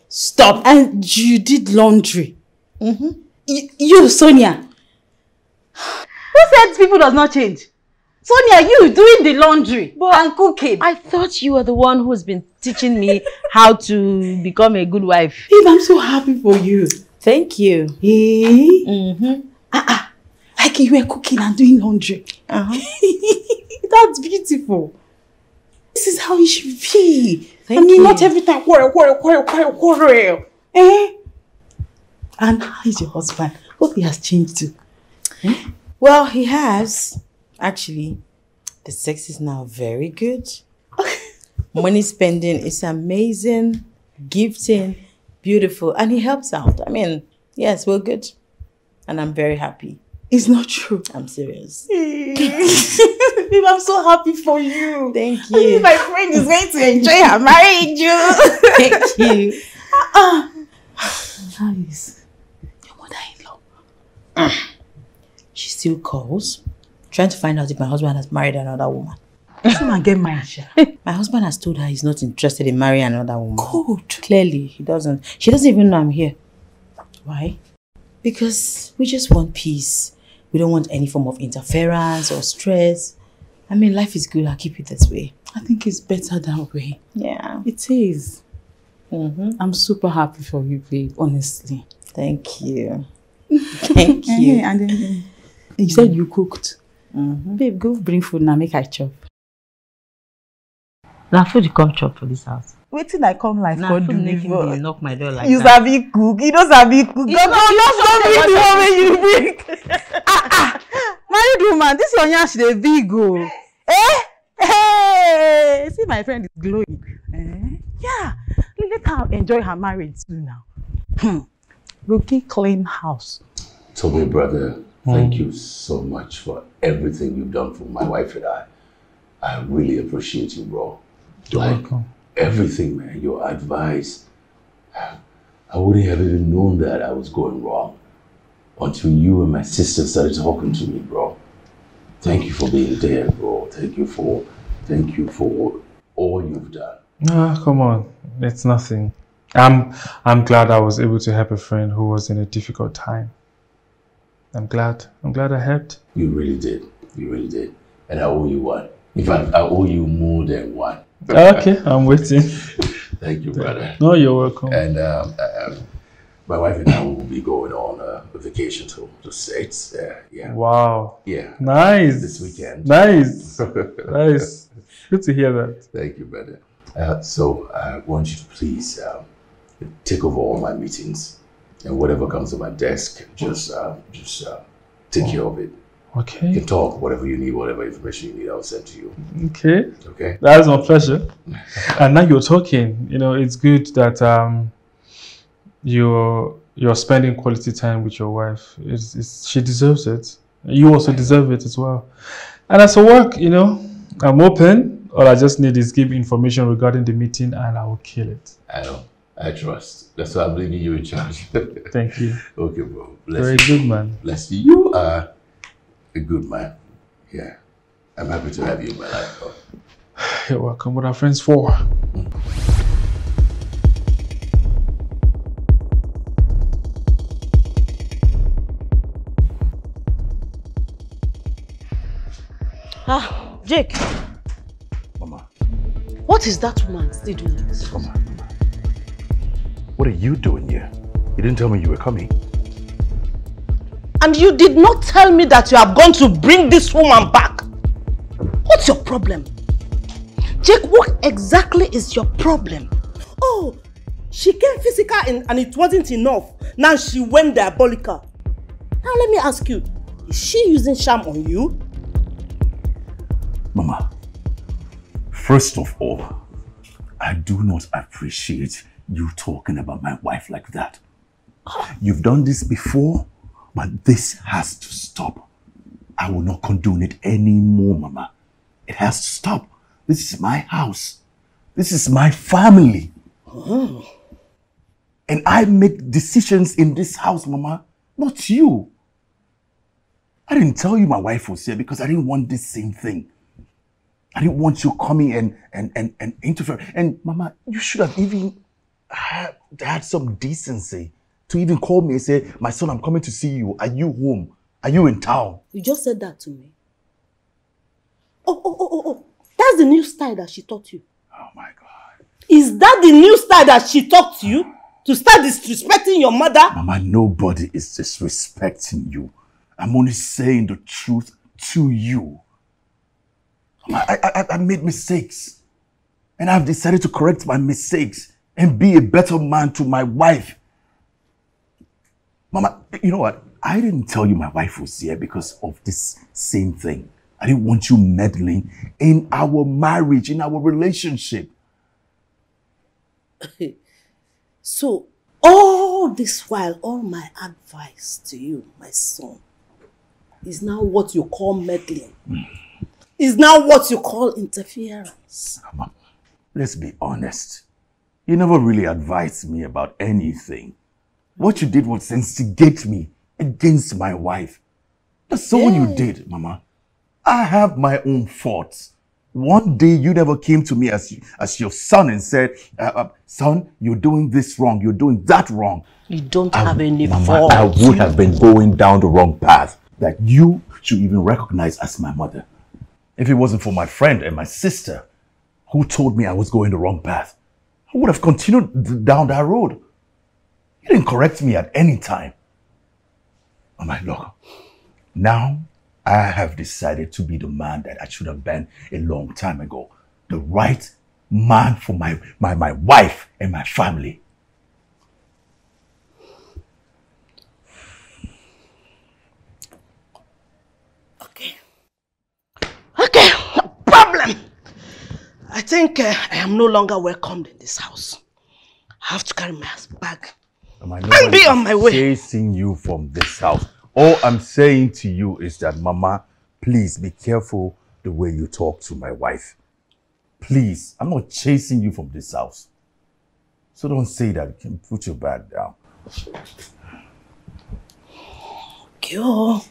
Stop. And you did laundry. Mm-hmm. you, you, Sonia. Who said people does not change? Sonia, you doing the laundry but and cooking. I thought you were the one who's been teaching me how to become a good wife. Babe, I'm so happy for you. Thank you. Hey. Mm-hmm. Uh-uh. Like you were cooking and doing laundry. Uh-huh. That's beautiful. This is how you should be. Thank I mean, you. Not every time. Quarrel, quarrel, quarrel, quarrel, quarrel. Eh? And how is your husband? Hope he has changed too. Eh? Well, he has. Actually, the sex is now very good. Money spending is amazing. Gifting, beautiful. And he helps out. I mean, yes, we're good. And I'm very happy. It's not true. I'm serious. Babe, I'm so happy for you. Thank you. I mean, my friend is going to enjoy her marriage. Thank you. Uh-uh. How is your mother-in-law? Uh. She still calls, trying to find out if my husband has married another woman. Come and get mine, Shara. My husband has told her he's not interested in marrying another woman. Good. Clearly, he doesn't. She doesn't even know I'm here. Why? Because we just want peace. We don't want any form of interference or stress. I mean, life is good. I'll keep it this way. I think it's better that way. Yeah. It is. Mm-hmm. I'm super happy for you, babe, honestly. Thank you. Thank you. And then, then you said you cooked. Mm-hmm. Babe, go bring food now, make I chop. Now food you come chop for this house. Waiting, I come like God do me. Knock my door like you that. You sabi cook. You don't sabi cook. God don't show me the woman you drink. Ah ah, married woman. This Sonia she dey big o. Eh? Hey, see my friend is glowing. Eh? Yeah. Let her enjoy her marriage too now. Hmm. Rookie clean house. Toby, brother, thank you so much for everything you've done for my wife and I. I really appreciate you, bro. You're like, welcome. Everything, man, your advice. I wouldn't have even known that I was going wrong until you and my sister started talking to me, bro. Thank you for being there, bro. Thank you for, thank you for all you've done. Ah, come on, it's nothing. I'm, I'm glad I was able to help a friend who was in a difficult time. I'm glad. I'm glad I helped. You really did. You really did. And I owe you one. In fact, I owe you more than one. Okay, I'm waiting. Thank you, brother. No, you're welcome. And um, um, my wife and I will be going on a vacation to the States. Uh, yeah. Wow. Yeah. Nice. This weekend. Nice. Nice. Good to hear that. Thank you, brother. Uh, so I want you to please um, take over all my meetings and whatever comes to my desk, just uh, just uh, take oh. care of it. Okay. You can talk, whatever you need, whatever information you need, I'll send to you. Okay. Okay. That is my pleasure. And now you're talking, you know, it's good that um, you're, you're spending quality time with your wife. It's, it's, she deserves it. You also deserve it as well. And as for work, you know, I'm open. All I just need is give information regarding the meeting and I will kill it. I know. I trust. That's why I'm leaving you in charge. Thank you. Okay, bro. Bless Very you. good, man. Bless you. You are a good man. Yeah. I'm happy to have you in my life, bro. You're welcome. What are friends for? Mm. Ah, Jake. Mama. What is that woman still doing this? Come on, Mama. What are you doing here? You didn't tell me you were coming. And you did not tell me that you have gone to bring this woman back. What's your problem? Jake, what exactly is your problem? Oh, she came physical and, and it wasn't enough. Now she went diabolical. Now let me ask you, is she using charm on you? Mama, first of all, I do not appreciate you talking about my wife like that. You've done this before. But this has to stop. I will not condone it anymore, Mama. It has to stop. This is my house. This is my family. Oh. And I make decisions in this house, Mama, not you. I didn't tell you my wife was here because I didn't want this same thing. I didn't want you coming and, and, and, and interfering. And Mama, you should have even had, had some decency to even call me and say, my son, I'm coming to see you. Are you home? Are you in town? You just said that to me. Oh, oh, oh, oh, oh. That's the new style that she taught you. Oh, my God. Is that the new style that she taught you? To start disrespecting your mother? Mama, nobody is disrespecting you. I'm only saying the truth to you. Mama, I, I, I made mistakes. And I've decided to correct my mistakes and be a better man to my wife. Mama, you know what? I didn't tell you my wife was here because of this same thing. I didn't want you meddling in our marriage, in our relationship. So, all this while, all my advice to you, my son, is now what you call meddling. Mm. Is now what you call interference. Come on, let's be honest. You never really advised me about anything. What you did was instigate me against my wife. That's all yeah. you did, Mama. I have my own faults. One day you never came to me as, you, as your son and said, uh, uh, son, you're doing this wrong, you're doing that wrong. You don't I, have any fault. I would have been going down the wrong path that you should even recognize as my mother. If it wasn't for my friend and my sister who told me I was going the wrong path, I would have continued down that road. You didn't correct me at any time. I'm like, look, now I have decided to be the man that I should have been a long time ago. The right man for my, my, my wife and my family. Okay. Okay, no problem. I think uh, I am no longer welcomed in this house. I have to carry my bag and be on my way. Chasing you from this house. All I'm saying to you is that, Mama, please be careful the way you talk to my wife. Please, I'm not chasing you from this house. So don't say that. You can put your bag down. Okay, oh.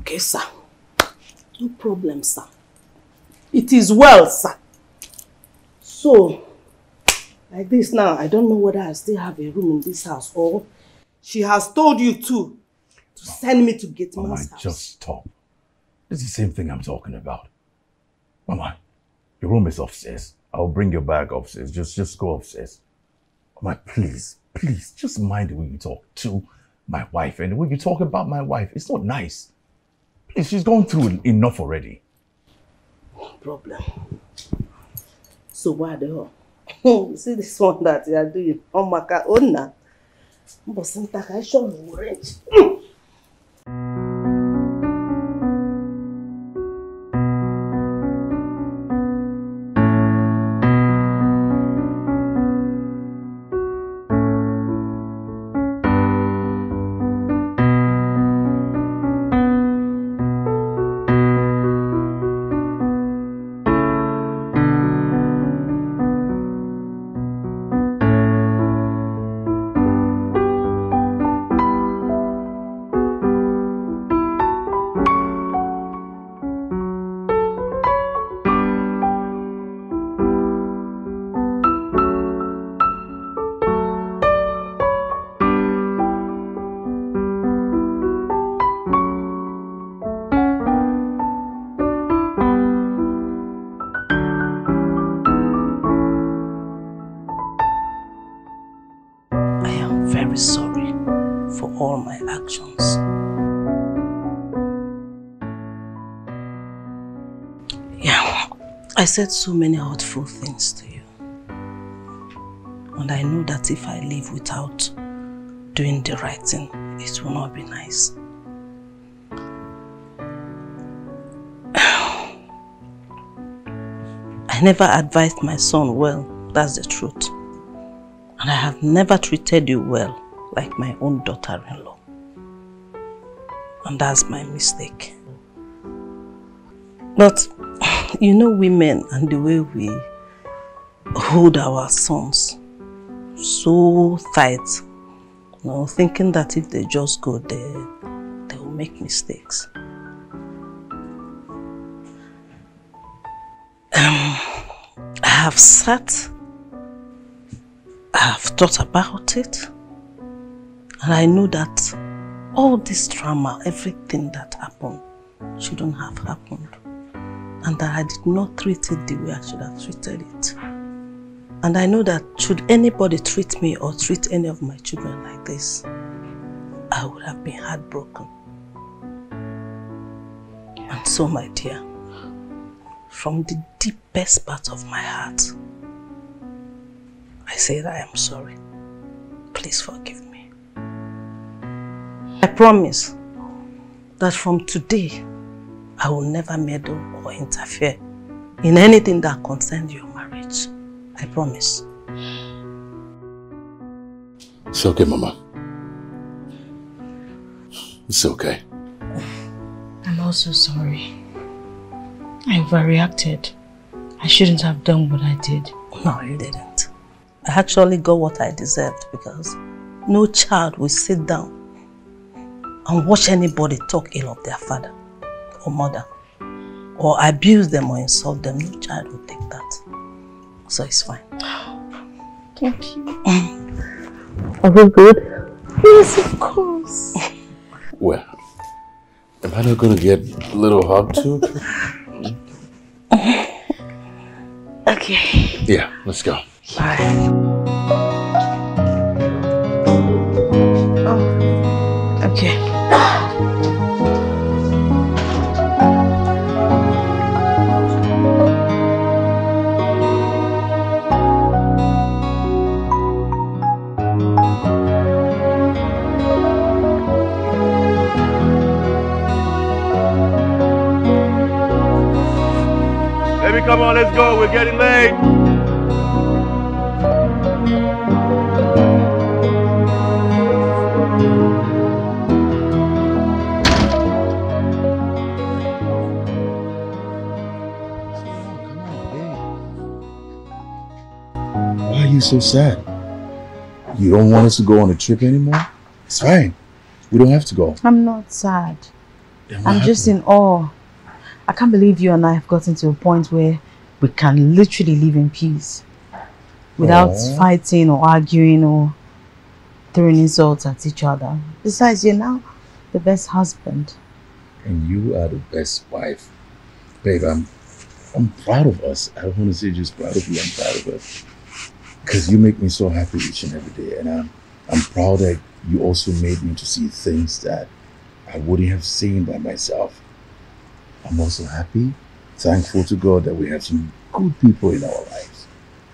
Okay, sir. No problem, sir. It is well, sir. So, like this now, I don't know whether I still have a room in this house or she has told you to, to send me to get my house. Mama, just stop. This is the same thing I'm talking about. Mama, your room is upstairs. I'll bring your bag upstairs. Just, just go upstairs. Mama, please, please, just mind the way you talk to my wife. And the way you talk about my wife, it's not nice. Please, she's gone through enough already. No problem. So what the hell? You see this one that you are doing? Oh my God, oh no. But sometimes I shall orange. I said so many hurtful things to you, and I know that if I live without doing the right thing, it will not be nice. I never advised my son well, that's the truth, and I have never treated you well like my own daughter-in-law, and that's my mistake. But you know women and the way we hold our sons so tight, you know, thinking that if they just go there, they will make mistakes. Um, I have sat, I have thought about it, and I know that all this drama, everything that happened, shouldn't have happened. And that I did not treat it the way I should have treated it. And I know that should anybody treat me or treat any of my children like this, I would have been heartbroken. And so, my dear, from the deepest part of my heart, I say that I am sorry. Please forgive me. I promise that from today, I will never meddle or interfere in anything that concerns your marriage. I promise. It's okay, Mama. It's okay. I'm also sorry. I overreacted. I shouldn't have done what I did. No, you didn't. I actually got what I deserved because no child will sit down and watch anybody talk ill of their father or mother, or abuse them or insult them. No child will take that. So it's fine. Thank you. Are we good? Yes, of course. Well, am I not going to get a little hug too? Okay. Yeah, let's go. Bye. Oh, okay. Come on, let's go. We're getting late. Why are you so sad? You don't want us to go on a trip anymore? It's fine. We don't have to go. I'm not sad. I'm happened? just in awe. I can't believe you and I have gotten to a point where we can literally live in peace without Aww. fighting or arguing or throwing insults at each other. Besides, you're now the best husband. And you are the best wife. Babe, I'm, I'm proud of us. I don't want to say just proud of you, I'm proud of us. Because you make me so happy each and every day. And I'm, I'm proud that you also made me to see things that I wouldn't have seen by myself. I'm also happy, thankful to God that we have some good people in our lives.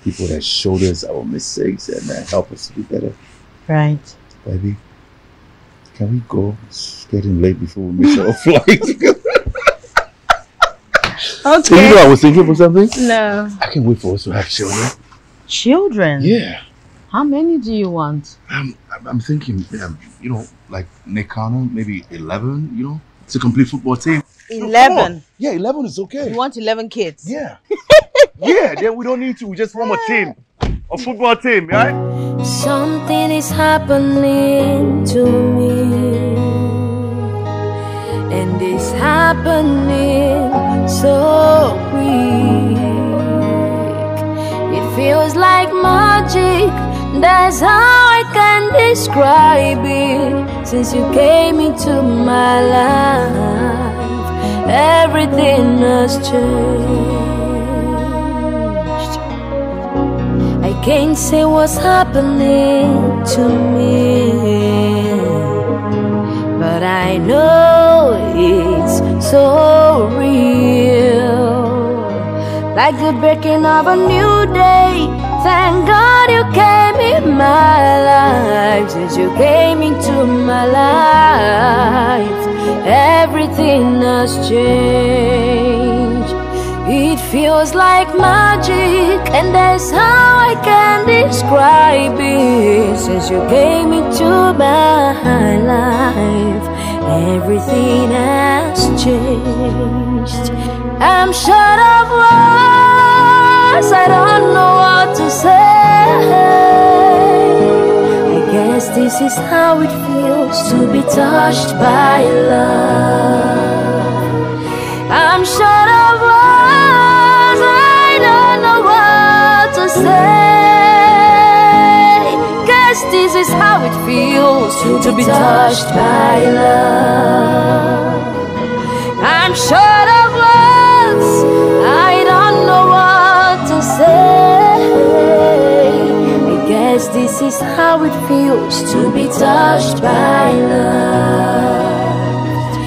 People that showed us our mistakes and that help us to be better. Right. Baby, can we go? It's getting late before we miss our flight. Okay. You know I was thinking for something? No. I can't wait for us to have children. Children? Yeah. How many do you want? I'm, I'm thinking, you know, like Nekano, maybe eleven, you know? It's a complete football team. eleven? Oh, yeah, eleven is okay. You want eleven kids? Yeah. Yeah, then we don't need to. We just want a team. A football team, right? Something is happening to me. And it's happening so quick. It feels like magic. That's how I can describe it. Since you came into my life, everything has changed. I can't say what's happening to me, but I know it's so real. Like the breaking of a new day. Thank God you came in my life. Since you came into my life, everything has changed. It feels like magic, and that's how I can describe it. Since you came into my life, everything has changed. I'm short of words, I don't know what to say. I guess this is how it feels to be touched by love. I'm short of words, I don't know what to say. Guess this is how it feels to, to be touched by love. I'm short of words, I don't know what to say. This is how it feels to be touched by love.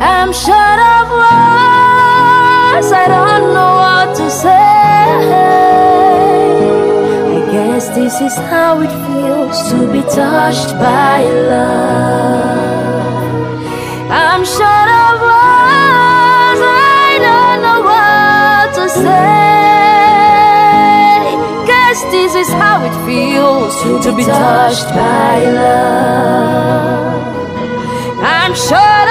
I'm short of words, I don't know what to say. I guess this is how it feels to be touched by love. I'm short of words, I don't know what to say. This is how it feels to, to be touched by love. I'm sure